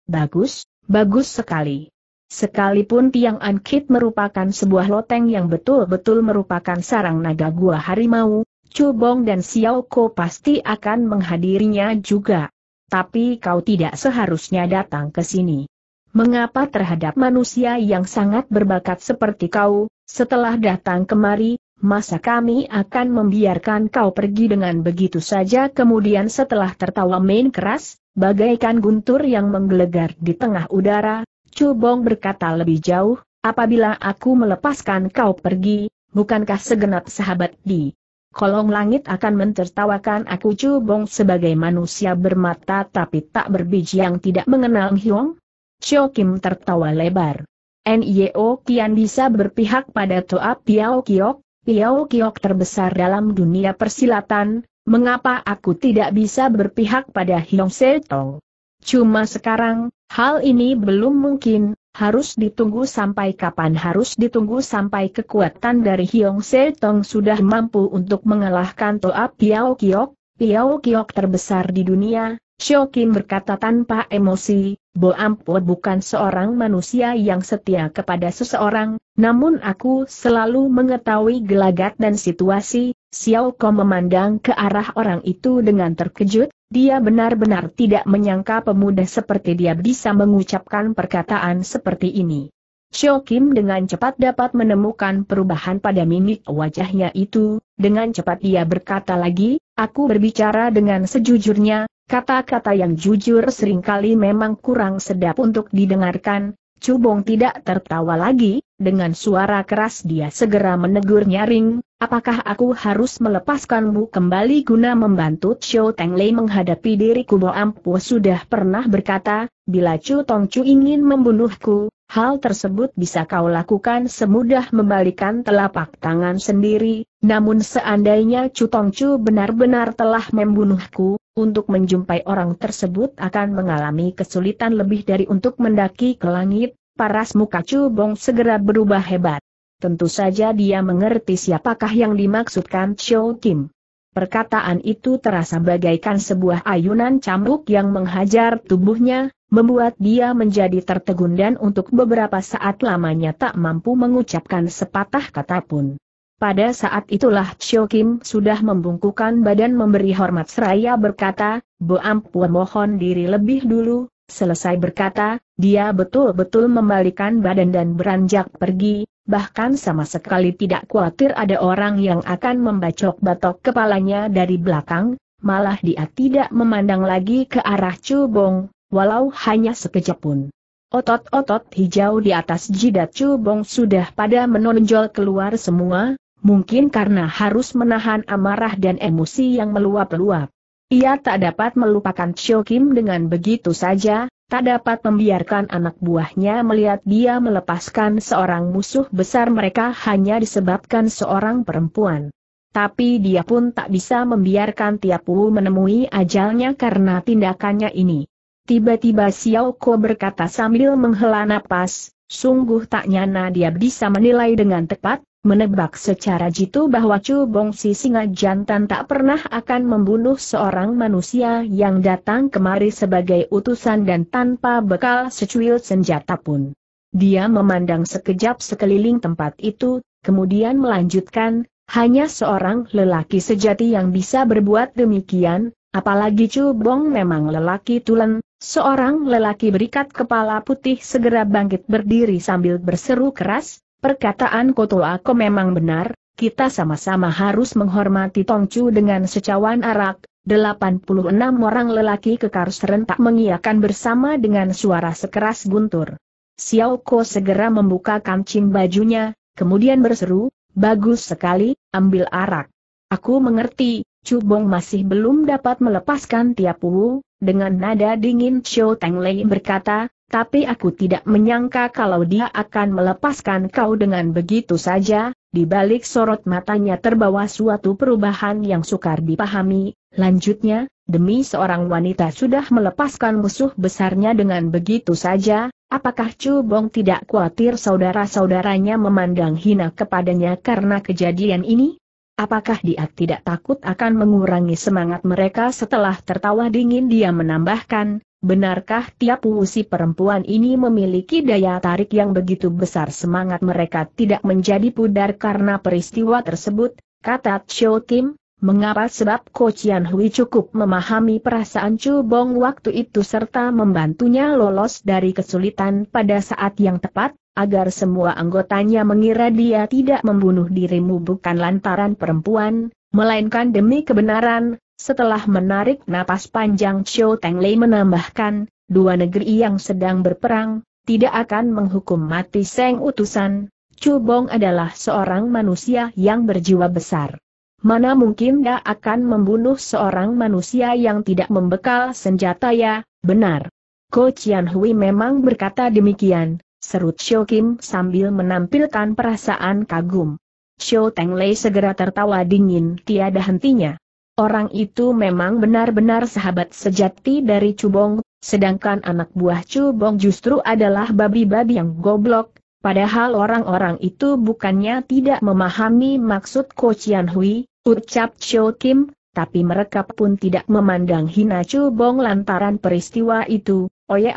Bagus, bagus sekali. Sekalipun Tiang An Kit merupakan sebuah loteng yang betul-betul merupakan sarang naga gua harimau, Cubong dan Xiao Ko pasti akan menghadirinya juga. Tapi kau tidak seharusnya datang ke sini. Mengapa terhadap manusia yang sangat berbakat seperti kau, setelah datang kemari, masa kami akan membiarkan kau pergi dengan begitu saja? Kemudian setelah tertawa main keras, bagaikan guntur yang menggelegar di tengah udara, Cubong berkata lebih jauh, apabila aku melepaskan kau pergi, bukankah segenap sahabat di kolong langit akan mentertawakan aku? Cubong sebagai manusia bermata tapi tak berbiji yang tidak mengenal Hiong Cho Kim tertawa lebar. Nio Kian bisa berpihak pada Toa Piao Kiok, Piao Kiok terbesar dalam dunia persilatan, mengapa aku tidak bisa berpihak pada Hiong Se Tong? Cuma sekarang, hal ini belum mungkin, harus ditunggu sampai kapan? Harus ditunggu sampai kekuatan dari Hiong Se Tong sudah mampu untuk mengalahkan Toa Piao Kiok, Piao Kiok terbesar di dunia, Cho Kim berkata tanpa emosi. Bo Ampo bukan seorang manusia yang setia kepada seseorang, namun aku selalu mengetahui gelagat dan situasi. Xiao Ko memandang ke arah orang itu dengan terkejut. Dia benar-benar tidak menyangka pemuda seperti dia bisa mengucapkan perkataan seperti ini. Cho Kim dengan cepat dapat menemukan perubahan pada mimik wajahnya itu, dengan cepat dia berkata lagi, aku berbicara dengan sejujurnya, kata-kata yang jujur seringkali memang kurang sedap untuk didengarkan. Cubong tidak tertawa lagi, dengan suara keras dia segera menegur nyaring, apakah aku harus melepaskanmu kembali guna membantu Xiao Teng Lei menghadapi diriku? Bo Ampo sudah pernah berkata, bila Chu Tongcu ingin membunuhku, hal tersebut bisa kau lakukan semudah membalikan telapak tangan sendiri, namun seandainya Chu Tongcu benar-benar telah membunuhku, untuk menjumpai orang tersebut akan mengalami kesulitan lebih dari untuk mendaki ke langit. Paras muka Cubong segera berubah hebat. Tentu saja dia mengerti siapakah yang dimaksudkan Cho Kim. Perkataan itu terasa bagaikan sebuah ayunan cambuk yang menghajar tubuhnya, membuat dia menjadi tertegun dan untuk beberapa saat lamanya tak mampu mengucapkan sepatah kata pun. Pada saat itulah Cho Kim sudah membungkukkan badan memberi hormat seraya berkata, Bo Ampu mohon diri lebih dulu. Selesai berkata, dia betul-betul membalikan badan dan beranjak pergi, bahkan sama sekali tidak khawatir ada orang yang akan membacok-batok kepalanya dari belakang, malah dia tidak memandang lagi ke arah Cubong, walau hanya sekejap pun. Otot-otot hijau di atas jidat Cubong sudah pada menonjol keluar semua, mungkin karena harus menahan amarah dan emosi yang meluap-luap. Ia tak dapat melupakan Cho Kim dengan begitu saja, tak dapat membiarkan anak buahnya melihat dia melepaskan seorang musuh besar mereka hanya disebabkan seorang perempuan. Tapi dia pun tak bisa membiarkan Tiapu menemui ajalnya karena tindakannya ini. Tiba-tiba Xiao Ko berkata sambil menghela napas, sungguh tak nyana dia bisa menilai dengan tepat, menebak secara jitu bahwa Cubong si singa jantan tak pernah akan membunuh seorang manusia yang datang kemari sebagai utusan dan tanpa bekal secuil senjata pun. Dia memandang sekejap sekeliling tempat itu, kemudian melanjutkan, hanya seorang lelaki sejati yang bisa berbuat demikian, apalagi Cubong memang lelaki tulen, seorang lelaki berikat kepala putih segera bangkit berdiri sambil berseru keras, perkataan Kotoako memang benar, kita sama-sama harus menghormati Tongcu dengan secawan arak. 86 orang lelaki kekar serentak mengiakan bersama dengan suara sekeras guntur. Xiao Ko segera membuka kancing bajunya, kemudian berseru, bagus sekali, ambil arak. Aku mengerti, Cubong masih belum dapat melepaskan Tiapu. Dengan nada dingin Xiao Teng Lei berkata, tapi aku tidak menyangka kalau dia akan melepaskan kau dengan begitu saja. Di balik sorot matanya terbawa suatu perubahan yang sukar dipahami. Lanjutnya, demi seorang wanita sudah melepaskan musuh besarnya dengan begitu saja, apakah Cubong tidak khawatir saudara-saudaranya memandang hina kepadanya karena kejadian ini? Apakah dia tidak takut akan mengurangi semangat mereka? Setelah tertawa dingin dia menambahkan, benarkah tiap usi perempuan ini memiliki daya tarik yang begitu besar? Semangat mereka tidak menjadi pudar karena peristiwa tersebut, kata Chou Kim. Mengapa? Sebab Ko Chian Hui cukup memahami perasaan Chu Bong waktu itu serta membantunya lolos dari kesulitan pada saat yang tepat, agar semua anggotanya mengira dia tidak membunuh dirimu bukan lantaran perempuan, melainkan demi kebenaran. Setelah menarik napas panjang Chou Teng Lei menambahkan, dua negeri yang sedang berperang, tidak akan menghukum mati Seng Utusan, Chu Bong adalah seorang manusia yang berjiwa besar. Mana mungkin dia akan membunuh seorang manusia yang tidak membekal senjata ya, benar. Ko Chian Hui memang berkata demikian, seru Chou Kim sambil menampilkan perasaan kagum. Chou Teng Lei segera tertawa dingin tiada hentinya. Orang itu memang benar-benar sahabat sejati dari Chu Bong, sedangkan anak buah Chu Bong justru adalah babi-babi yang goblok, padahal orang-orang itu bukannya tidak memahami maksud Ko Chian Hui. Ucap Chou Kim, tapi mereka pun tidak memandang hina Chu Bong lantaran peristiwa itu,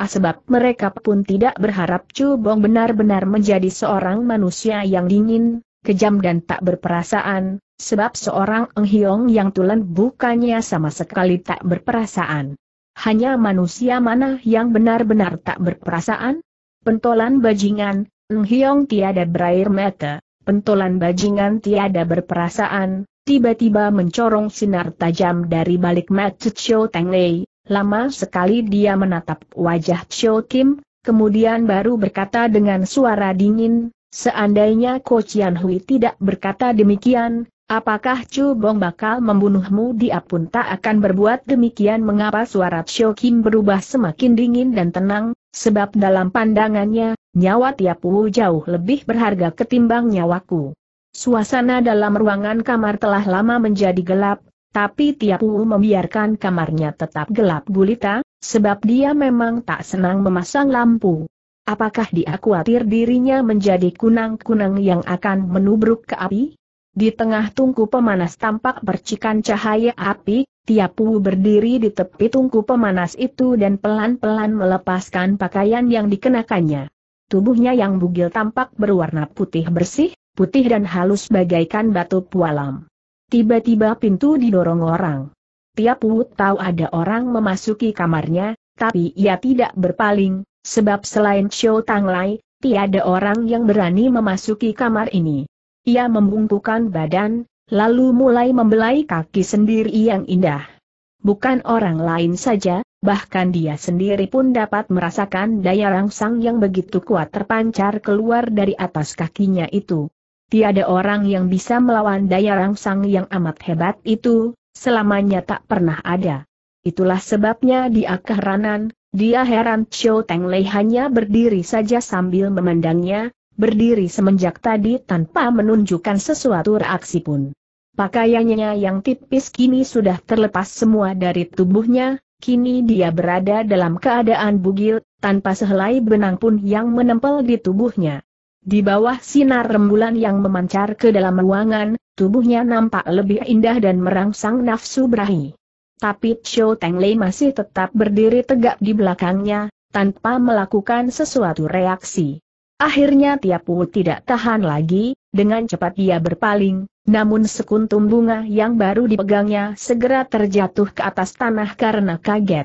sebab mereka pun tidak berharap Chu Bong benar-benar menjadi seorang manusia yang dingin, kejam dan tak berperasaan, sebab seorang Eng Hiong yang tulen bukannya sama sekali tak berperasaan. Hanya manusia mana yang benar-benar tak berperasaan? Pentolan bajingan, Eng Hiong tiada berair mata, pentolan bajingan tiada berperasaan. Tiba-tiba mencorong sinar tajam dari balik mata Chou Teng Lei, lama sekali dia menatap wajah Chou Kim, kemudian baru berkata dengan suara dingin, seandainya Ko Chian Hui tidak berkata demikian, apakah Chu Bong bakal membunuhmu? Dia pun tak akan berbuat demikian. Mengapa? Suara Chou Kim berubah semakin dingin dan tenang, sebab dalam pandangannya, nyawa Tiapu jauh lebih berharga ketimbang nyawaku. Suasana dalam ruangan kamar telah lama menjadi gelap, tapi Tiapu membiarkan kamarnya tetap gelap gulita, sebab dia memang tak senang memasang lampu. Apakah dia khawatir dirinya menjadi kunang-kunang yang akan menubruk ke api? Di tengah tungku pemanas tampak percikan cahaya api, Tiapu berdiri di tepi tungku pemanas itu dan pelan-pelan melepaskan pakaian yang dikenakannya. Tubuhnya yang bugil tampak berwarna putih bersih, putih dan halus bagaikan batu pualam. Tiba-tiba pintu didorong orang. Tiapu tahu ada orang memasuki kamarnya, tapi ia tidak berpaling, sebab selain Chou Teng Lei, tiada orang yang berani memasuki kamar ini. Ia membungkukkan badan, lalu mulai membelai kaki sendiri yang indah. Bukan orang lain saja, bahkan dia sendiri pun dapat merasakan daya rangsang yang begitu kuat terpancar keluar dari atas kakinya itu. Tiada orang yang bisa melawan daya rangsang yang amat hebat itu, selamanya tak pernah ada. Itulah sebabnya dia keheranan, dia heran Chou Teng Lei hanya berdiri saja sambil memandangnya, berdiri semenjak tadi tanpa menunjukkan sesuatu reaksi pun. Pakaiannya yang tipis kini sudah terlepas semua dari tubuhnya, kini dia berada dalam keadaan bugil, tanpa sehelai benang pun yang menempel di tubuhnya. Di bawah sinar rembulan yang memancar ke dalam ruangan, tubuhnya nampak lebih indah dan merangsang nafsu berahi. Tapi Chou Teng Lei masih tetap berdiri tegak di belakangnya, tanpa melakukan sesuatu reaksi. Akhirnya Tiapu tidak tahan lagi, dengan cepat dia berpaling, namun sekuntum bunga yang baru dipegangnya segera terjatuh ke atas tanah karena kaget.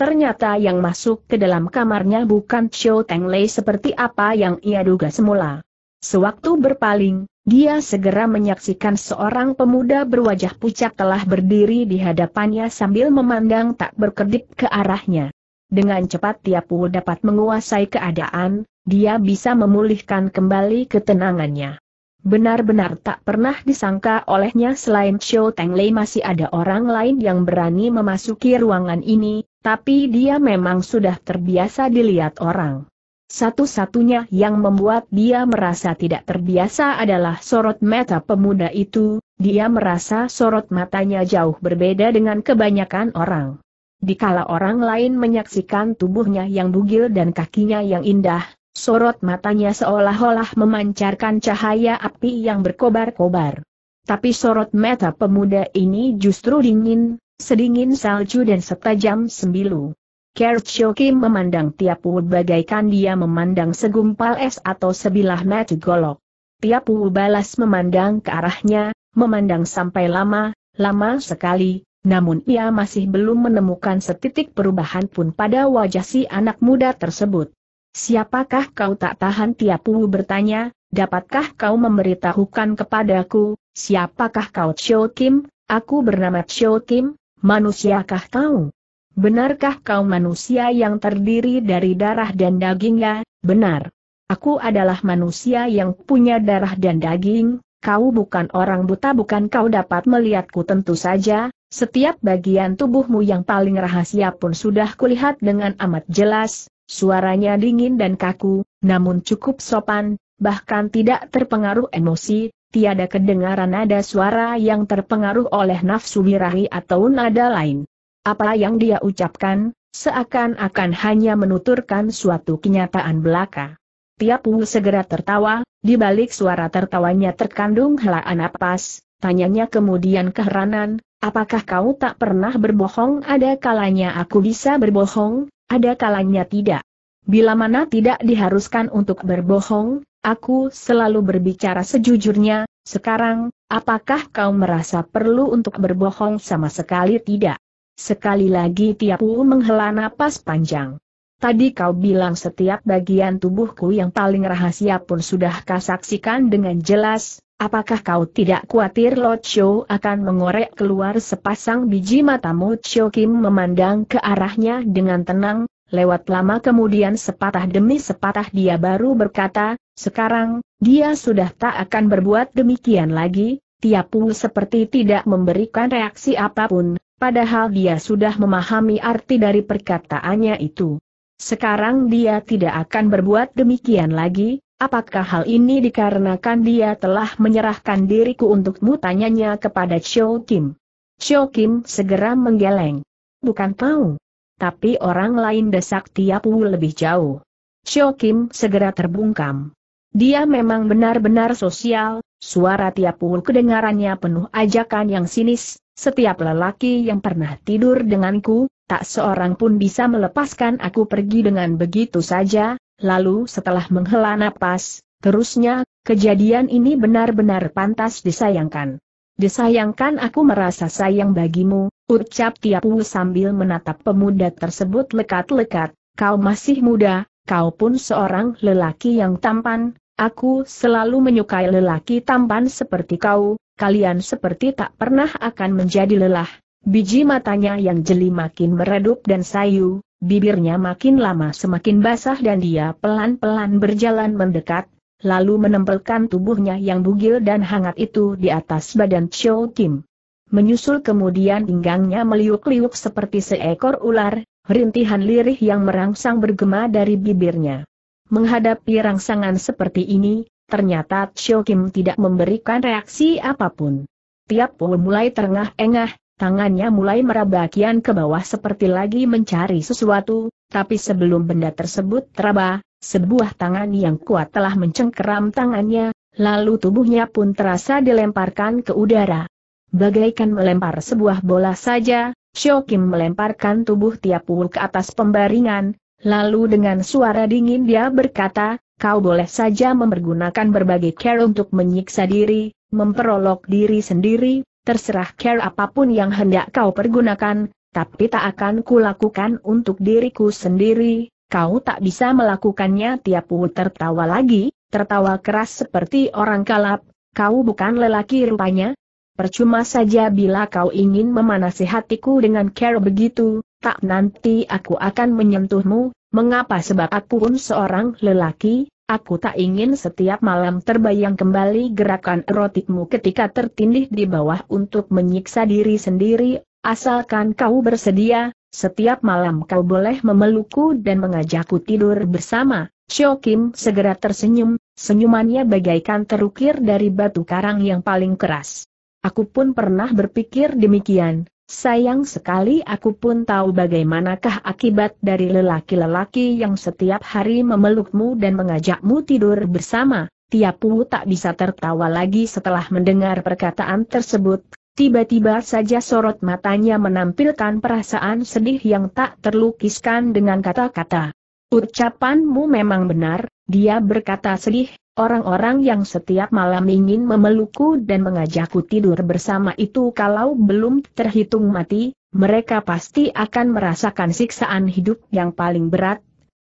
Ternyata yang masuk ke dalam kamarnya bukan Chou Teng Lei seperti apa yang ia duga semula. Sewaktu berpaling, dia segera menyaksikan seorang pemuda berwajah pucat telah berdiri di hadapannya sambil memandang tak berkedip ke arahnya. Dengan cepat Tiapu dapat menguasai keadaan, dia bisa memulihkan kembali ketenangannya. Benar-benar tak pernah disangka olehnya selain Chou Teng Lei masih ada orang lain yang berani memasuki ruangan ini. Tapi dia memang sudah terbiasa dilihat orang. Satu-satunya yang membuat dia merasa tidak terbiasa adalah sorot mata pemuda itu, dia merasa sorot matanya jauh berbeda dengan kebanyakan orang. Dikala orang lain menyaksikan tubuhnya yang bugil dan kakinya yang indah, sorot matanya seolah-olah memancarkan cahaya api yang berkobar-kobar. Tapi sorot mata pemuda ini justru dingin, sedingin salju dan setajam sembilu. Kerchoki memandang Tiapu bagaikan dia memandang segumpal es atau sebilah mata golok. Tiapu balas memandang ke arahnya, memandang sampai lama sekali, namun ia masih belum menemukan setitik perubahan pun pada wajah si anak muda tersebut. Siapakah kau? Tak tahan Tiapu bertanya, dapatkah kau memberitahukan kepadaku, siapakah kau? Chou Kim, aku bernama Chou Kim. Manusiakah kau? Benarkah kau manusia yang terdiri dari darah dan dagingnya? Benar. Aku adalah manusia yang punya darah dan daging, kau bukan orang buta, bukan? Kau dapat melihatku? Tentu saja, setiap bagian tubuhmu yang paling rahasia pun sudah kulihat dengan amat jelas. Suaranya dingin dan kaku, namun cukup sopan, bahkan tidak terpengaruh emosi, tiada kedengaran nada suara yang terpengaruh oleh nafsu birahi atau nada lain. Apa yang dia ucapkan, seakan-akan hanya menuturkan suatu kenyataan belaka. Tiapu segera tertawa, di balik suara tertawanya terkandung helaan napas. Tanyanya kemudian keheranan, apakah kau tak pernah berbohong? Ada kalanya aku bisa berbohong, ada kalanya tidak. Bila mana tidak diharuskan untuk berbohong, aku selalu berbicara sejujurnya. Sekarang, apakah kau merasa perlu untuk berbohong? Sama sekali tidak. Sekali lagi Tiapu menghela napas panjang. Tadi kau bilang setiap bagian tubuhku yang paling rahasia pun sudah kau saksikan dengan jelas. Apakah kau tidak khawatir Lo Chou akan mengorek keluar sepasang biji matamu? Chou Kim memandang ke arahnya dengan tenang. Lewat lama kemudian sepatah demi sepatah dia baru berkata, sekarang, dia sudah tak akan berbuat demikian lagi. Tiapu seperti tidak memberikan reaksi apapun. Padahal dia sudah memahami arti dari perkataannya itu. Sekarang dia tidak akan berbuat demikian lagi, apakah hal ini dikarenakan dia telah menyerahkan diriku untukmu? Tanyanya kepada Chou Kim. Chou Kim segera menggeleng. Bukan tahu. Tapi orang lain, desak Tiapu lebih jauh. Chou Kim segera terbungkam. Dia memang benar-benar sosial, suara Tiapu kedengarannya penuh ajakan yang sinis. Setiap lelaki yang pernah tidur denganku, tak seorang pun bisa melepaskan aku pergi dengan begitu saja. Lalu setelah menghela napas, terusnya, kejadian ini benar-benar pantas disayangkan. Disayangkan, aku merasa sayang bagimu, ucap Tiapu sambil menatap pemuda tersebut lekat-lekat. Kau masih muda, kau pun seorang lelaki yang tampan. Aku selalu menyukai lelaki tampan seperti kau. Kalian seperti tak pernah akan menjadi lelah. Biji matanya yang jeli makin meredup dan sayu, bibirnya makin lama semakin basah dan dia pelan-pelan berjalan mendekat, lalu menempelkan tubuhnya yang bugil dan hangat itu di atas badan Chou Kim. Menyusul kemudian pinggangnya meliuk-liuk seperti seekor ular, rintihan lirih yang merangsang bergema dari bibirnya. Menghadapi rangsangan seperti ini, ternyata Chou Kim tidak memberikan reaksi apapun. Tiapu mulai terengah-engah, tangannya mulai meraba kian ke bawah seperti lagi mencari sesuatu, tapi sebelum benda tersebut teraba, sebuah tangan yang kuat telah mencengkeram tangannya, lalu tubuhnya pun terasa dilemparkan ke udara. Bagaikan melempar sebuah bola saja, Chou Kim melemparkan tubuh Tiapu ke atas pembaringan, lalu dengan suara dingin dia berkata, kau boleh saja mempergunakan berbagai cara untuk menyiksa diri, memperolok diri sendiri, terserah cara apapun yang hendak kau pergunakan, tapi tak akan kulakukan untuk diriku sendiri, kau tak bisa melakukannya. Tiapu tertawa lagi, tertawa keras seperti orang kalap, kau bukan lelaki rupanya. Percuma saja bila kau ingin memanasi hatiku dengan cara begitu, tak nanti aku akan menyentuhmu. Mengapa? Sebab aku pun seorang lelaki, aku tak ingin setiap malam terbayang kembali gerakan erotikmu ketika tertindih di bawah untuk menyiksa diri sendiri, asalkan kau bersedia, setiap malam kau boleh memelukku dan mengajakku tidur bersama. Chou Kim segera tersenyum, senyumannya bagaikan terukir dari batu karang yang paling keras. Aku pun pernah berpikir demikian. Sayang sekali aku pun tahu bagaimanakah akibat dari lelaki-lelaki yang setiap hari memelukmu dan mengajakmu tidur bersama. Tiapu tak bisa tertawa lagi setelah mendengar perkataan tersebut. Tiba-tiba saja sorot matanya menampilkan perasaan sedih yang tak terlukiskan dengan kata-kata. "Ucapanmu memang benar," dia berkata sedih, "orang-orang yang setiap malam ingin memelukku dan mengajakku tidur bersama itu kalau belum terhitung mati, mereka pasti akan merasakan siksaan hidup yang paling berat."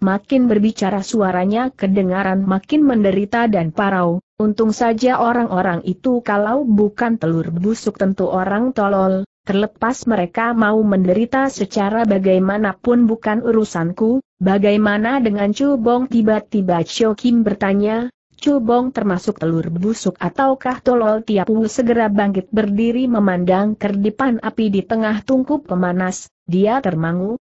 Makin berbicara suaranya kedengaran makin menderita dan parau. Untung saja orang-orang itu kalau bukan telur busuk tentu orang tolol. Terlepas mereka mau menderita secara bagaimanapun bukan urusanku. "Bagaimana dengan Cubong?" tiba-tiba Cho Kim bertanya. "Cubong termasuk telur busuk ataukah tolol?" Tiapu segera bangkit berdiri memandang kerdipan api di tengah tungkup pemanas. Dia termangu,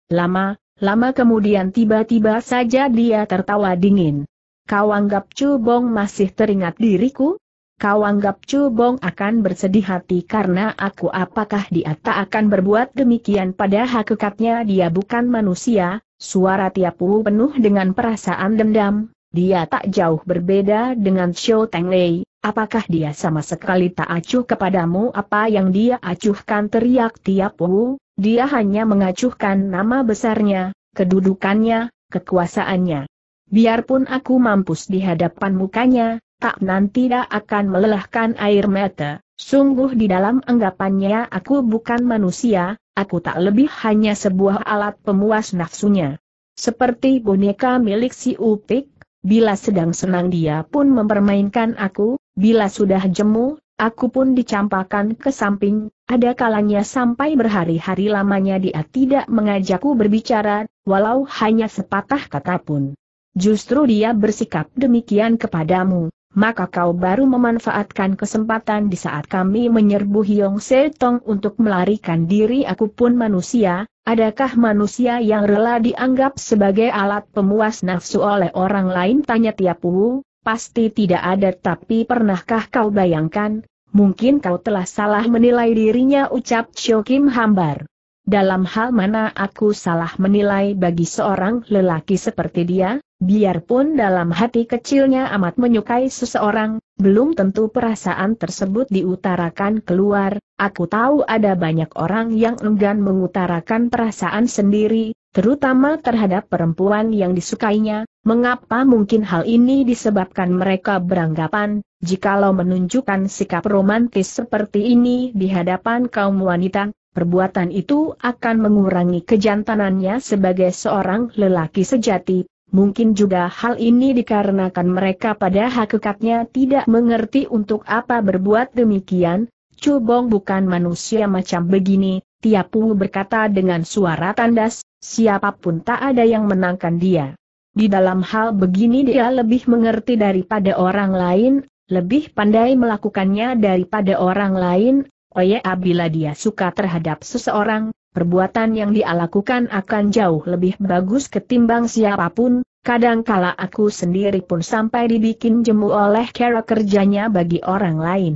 lama kemudian tiba-tiba saja dia tertawa dingin. "Kau anggap Cubong masih teringat diriku? Kau anggap Cubong akan bersedih hati karena aku? Apakah dia tak akan berbuat demikian? Pada hakikatnya dia bukan manusia." Suara Tiapu penuh dengan perasaan dendam. Dia tak jauh berbeda dengan Xiao Tenglei. "Apakah dia sama sekali tak acuh kepadamu?" "Apa yang dia acuhkan?" teriak Tiapu. "Dia hanya mengacuhkan nama besarnya, kedudukannya, kekuasaannya. Biarpun aku mampus di hadapan mukanya, tak nanti tidak akan melelahkan air mata. Sungguh di dalam anggapannya aku bukan manusia, aku tak lebih hanya sebuah alat pemuas nafsunya. Seperti boneka milik si Upik, bila sedang senang dia pun mempermainkan aku, bila sudah jemu, aku pun dicampakkan ke samping. Ada kalanya sampai berhari-hari lamanya dia tidak mengajakku berbicara, walau hanya sepatah kata pun. Justru dia bersikap demikian kepadamu. Maka kau baru memanfaatkan kesempatan di saat kami menyerbu Hiong Se Tong untuk melarikan diri. Aku pun manusia, adakah manusia yang rela dianggap sebagai alat pemuas nafsu oleh orang lain?" tanya Tiapu. "Pasti tidak ada, tapi pernahkah kau bayangkan, mungkin kau telah salah menilai dirinya," ucap Cho Kim hambar. "Dalam hal mana aku salah menilai? Bagi seorang lelaki seperti dia, biarpun dalam hati kecilnya amat menyukai seseorang, belum tentu perasaan tersebut diutarakan keluar. Aku tahu ada banyak orang yang enggan mengutarakan perasaan sendiri, terutama terhadap perempuan yang disukainya. Mengapa mungkin hal ini disebabkan mereka beranggapan, jikalau menunjukkan sikap romantis seperti ini di hadapan kaum wanita, perbuatan itu akan mengurangi kejantanannya sebagai seorang lelaki sejati. Mungkin juga hal ini dikarenakan mereka pada hakikatnya tidak mengerti untuk apa berbuat demikian." "Cubong bukan manusia macam begini," Tiapu berkata dengan suara tandas, "siapapun tak ada yang menangkan dia. Di dalam hal begini dia lebih mengerti daripada orang lain, lebih pandai melakukannya daripada orang lain. Oh ya, bila dia suka terhadap seseorang, perbuatan yang dia lakukan akan jauh lebih bagus ketimbang siapapun. Kadangkala aku sendiri pun sampai dibikin jemu oleh cara kerjanya bagi orang lain.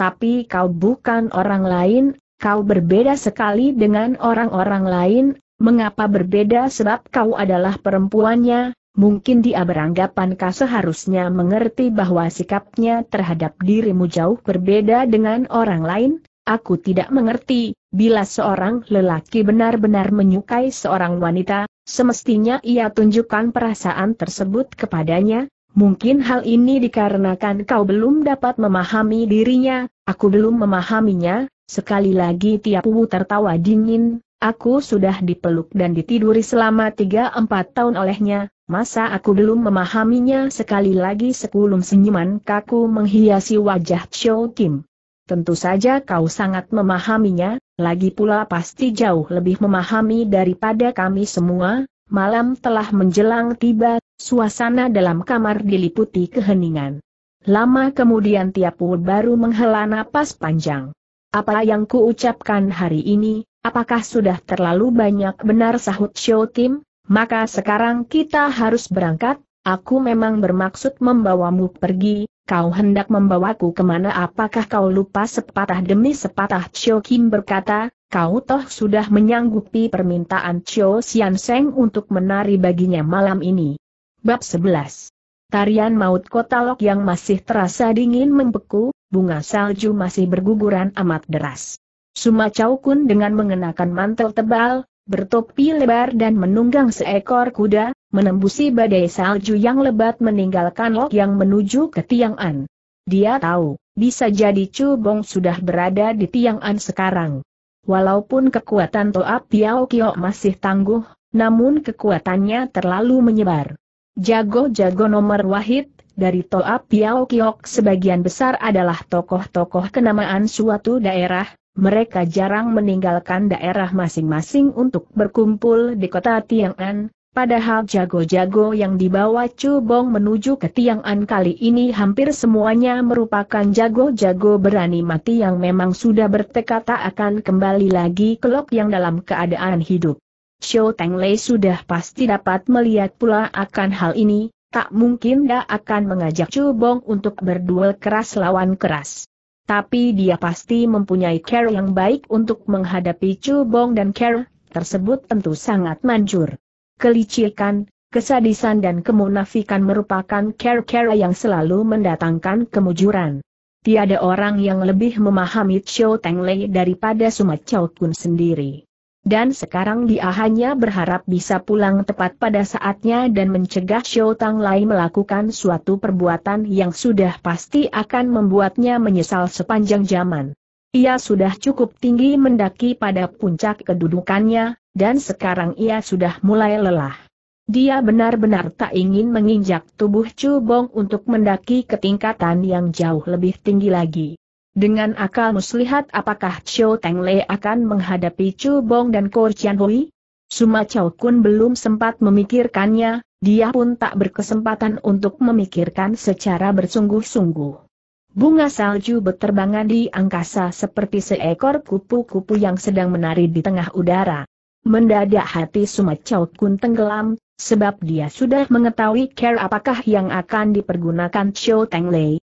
Tapi kau bukan orang lain, kau berbeda sekali dengan orang-orang lain." "Mengapa berbeda?" "Sebab kau adalah perempuannya. Mungkin dia beranggapan kau seharusnya mengerti bahwa sikapnya terhadap dirimu jauh berbeda dengan orang lain." "Aku tidak mengerti, bila seorang lelaki benar-benar menyukai seorang wanita, semestinya ia tunjukkan perasaan tersebut kepadanya. Mungkin hal ini dikarenakan kau belum dapat memahami dirinya." "Aku belum memahaminya." Sekali lagi Tiapu tertawa dingin. "Aku sudah dipeluk dan ditiduri selama 3-4 tahun olehnya, masa aku belum memahaminya?" Sekali lagi sekulum senyuman kaku menghiasi wajah Cho Kim. "Tentu saja kau sangat memahaminya, lagi pula pasti jauh lebih memahami daripada kami semua." Malam telah menjelang tiba, suasana dalam kamar diliputi keheningan. Lama kemudian Tiapu baru menghela napas panjang. "Apa yang kuucapkan hari ini, apakah sudah terlalu banyak?" "Benar," sahut Cho Kim, "maka sekarang kita harus berangkat. Aku memang bermaksud membawamu pergi. Kau hendak membawaku kemana? Apakah kau lupa?" Sepatah demi sepatah Cho Kim berkata, "Kau toh sudah menyanggupi permintaan Cho Sian Seng untuk menari baginya malam ini." Bab 11. Tarian maut kota Lok yang masih terasa dingin membeku, bunga salju masih berguguran amat deras. Suma Chow Kun dengan mengenakan mantel tebal, bertopi lebar dan menunggang seekor kuda, menembusi badai salju yang lebat meninggalkan Lok yang menuju ke Tiang'an. Dia tahu, bisa jadi Chu Bong sudah berada di Tiang'an sekarang. Walaupun kekuatan Toa Piao Kiok masih tangguh, namun kekuatannya terlalu menyebar. Jago-jago nomor wahid dari Toa Piao Kiok sebagian besar adalah tokoh-tokoh kenamaan suatu daerah, mereka jarang meninggalkan daerah masing-masing untuk berkumpul di kota Tiang'an, padahal jago-jago yang dibawa Chu Bong menuju ke Tiang'an kali ini hampir semuanya merupakan jago-jago berani mati yang memang sudah bertekad tak akan kembali lagi ke Lok yang dalam keadaan hidup. Xiao Tenglei sudah pasti dapat melihat pula akan hal ini, tak mungkin dia akan mengajak Chu Bong untuk berduel keras lawan keras. Tapi dia pasti mempunyai cara yang baik untuk menghadapi Chu Bong dan cara tersebut tentu sangat manjur. Kelicikan, kesadisan dan kemunafikan merupakan cara-cara yang selalu mendatangkan kemujuran. Tiada orang yang lebih memahami Xiao Tenglei daripada Suma Chow Kun sendiri. Dan sekarang dia hanya berharap bisa pulang tepat pada saatnya dan mencegah Xiao Tenglei melakukan suatu perbuatan yang sudah pasti akan membuatnya menyesal sepanjang zaman. Ia sudah cukup tinggi mendaki pada puncak kedudukannya, dan sekarang ia sudah mulai lelah. Dia benar-benar tak ingin menginjak tubuh Chu Bong untuk mendaki ke tingkatan yang jauh lebih tinggi lagi. Dengan akal muslihat apakah Xiao Tenglei akan menghadapi Chu Bong dan Ko Qian Hui? Suma Chow Kun belum sempat memikirkannya, dia pun tak berkesempatan untuk memikirkan secara bersungguh-sungguh. Bunga salju berterbangan di angkasa seperti seekor kupu-kupu yang sedang menari di tengah udara. Mendadak hati Suma Chow Kun tenggelam, sebab dia sudah mengetahui cara apakah yang akan dipergunakan Xiao Tenglei.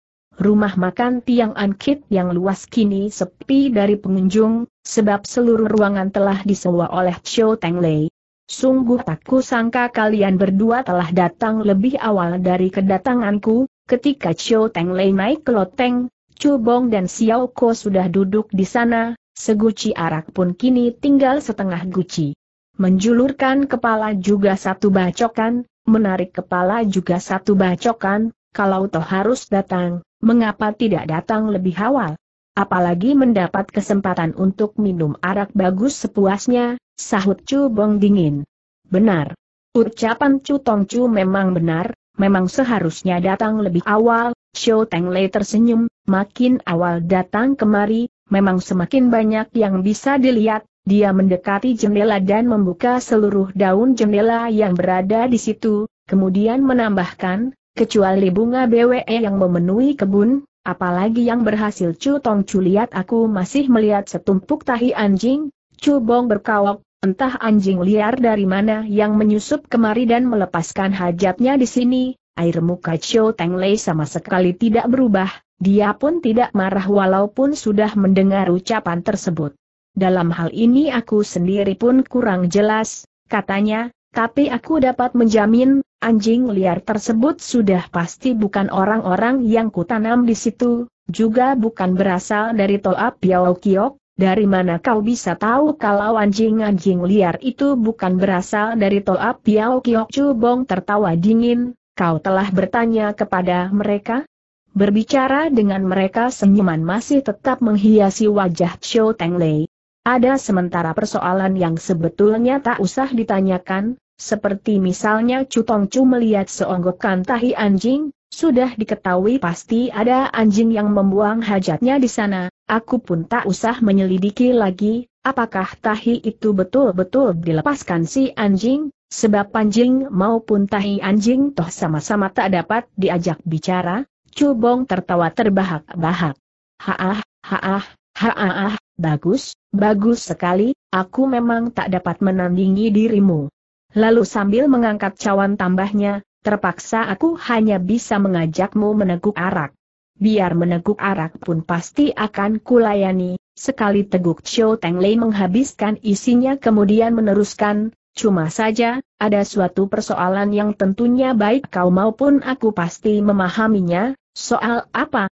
Rumah makan Tiang An Kit yang luas kini sepi dari pengunjung, sebab seluruh ruangan telah disewa oleh Xiao Tenglei. Sungguh tak kusangka kalian berdua telah datang lebih awal dari kedatanganku. Ketika Xiao Tenglei naik ke loteng, Chu Bong dan Xiao Ko sudah duduk di sana, seguci arak pun kini tinggal setengah guci. Menjulurkan kepala juga satu bacokan, menarik kepala juga satu bacokan, kalau toh harus datang. Mengapa tidak datang lebih awal? Apalagi mendapat kesempatan untuk minum arak bagus sepuasnya, sahut Chu Bong dingin. Benar. Ucapan Chu Tong Chu memang benar, memang seharusnya datang lebih awal, Xiao Tenglei tersenyum, makin awal datang kemari, memang semakin banyak yang bisa dilihat, dia mendekati jendela dan membuka seluruh daun jendela yang berada di situ, kemudian menambahkan, kecuali bunga BWE yang memenuhi kebun, apalagi yang berhasil Chu Tong Chu lihat aku masih melihat setumpuk tahi anjing, Chu Bong berkawok, entah anjing liar dari mana yang menyusup kemari dan melepaskan hajatnya di sini, air muka Xiao Tenglei sama sekali tidak berubah, dia pun tidak marah walaupun sudah mendengar ucapan tersebut. Dalam hal ini aku sendiri pun kurang jelas, katanya, tapi aku dapat menjamin, anjing liar tersebut sudah pasti bukan orang-orang yang kutanam di situ, juga bukan berasal dari Toa Piao Kiok. Dari mana kau bisa tahu kalau anjing-anjing liar itu bukan berasal dari Toa Piao Kiok? Chu Bong tertawa dingin, kau telah bertanya kepada mereka? Berbicara dengan mereka senyuman masih tetap menghiasi wajah Xiao Tenglei. Ada sementara persoalan yang sebetulnya tak usah ditanyakan, seperti misalnya Chu Tong Chu melihat seonggokan tahi anjing, sudah diketahui pasti ada anjing yang membuang hajatnya di sana, aku pun tak usah menyelidiki lagi, apakah tahi itu betul-betul dilepaskan si anjing, sebab anjing maupun tahi anjing toh sama-sama tak dapat diajak bicara. Chu Bong tertawa terbahak-bahak. Haah, haah, haah, bagus, bagus sekali, aku memang tak dapat menandingi dirimu. Lalu sambil mengangkat cawan tambahnya, terpaksa aku hanya bisa mengajakmu meneguk arak. Biar meneguk arak pun pasti akan kulayani. Sekali teguk Xiao Tenglei menghabiskan isinya kemudian meneruskan, Cuma saja, ada suatu persoalan yang tentunya baik kau maupun aku pasti memahaminya, soal apa,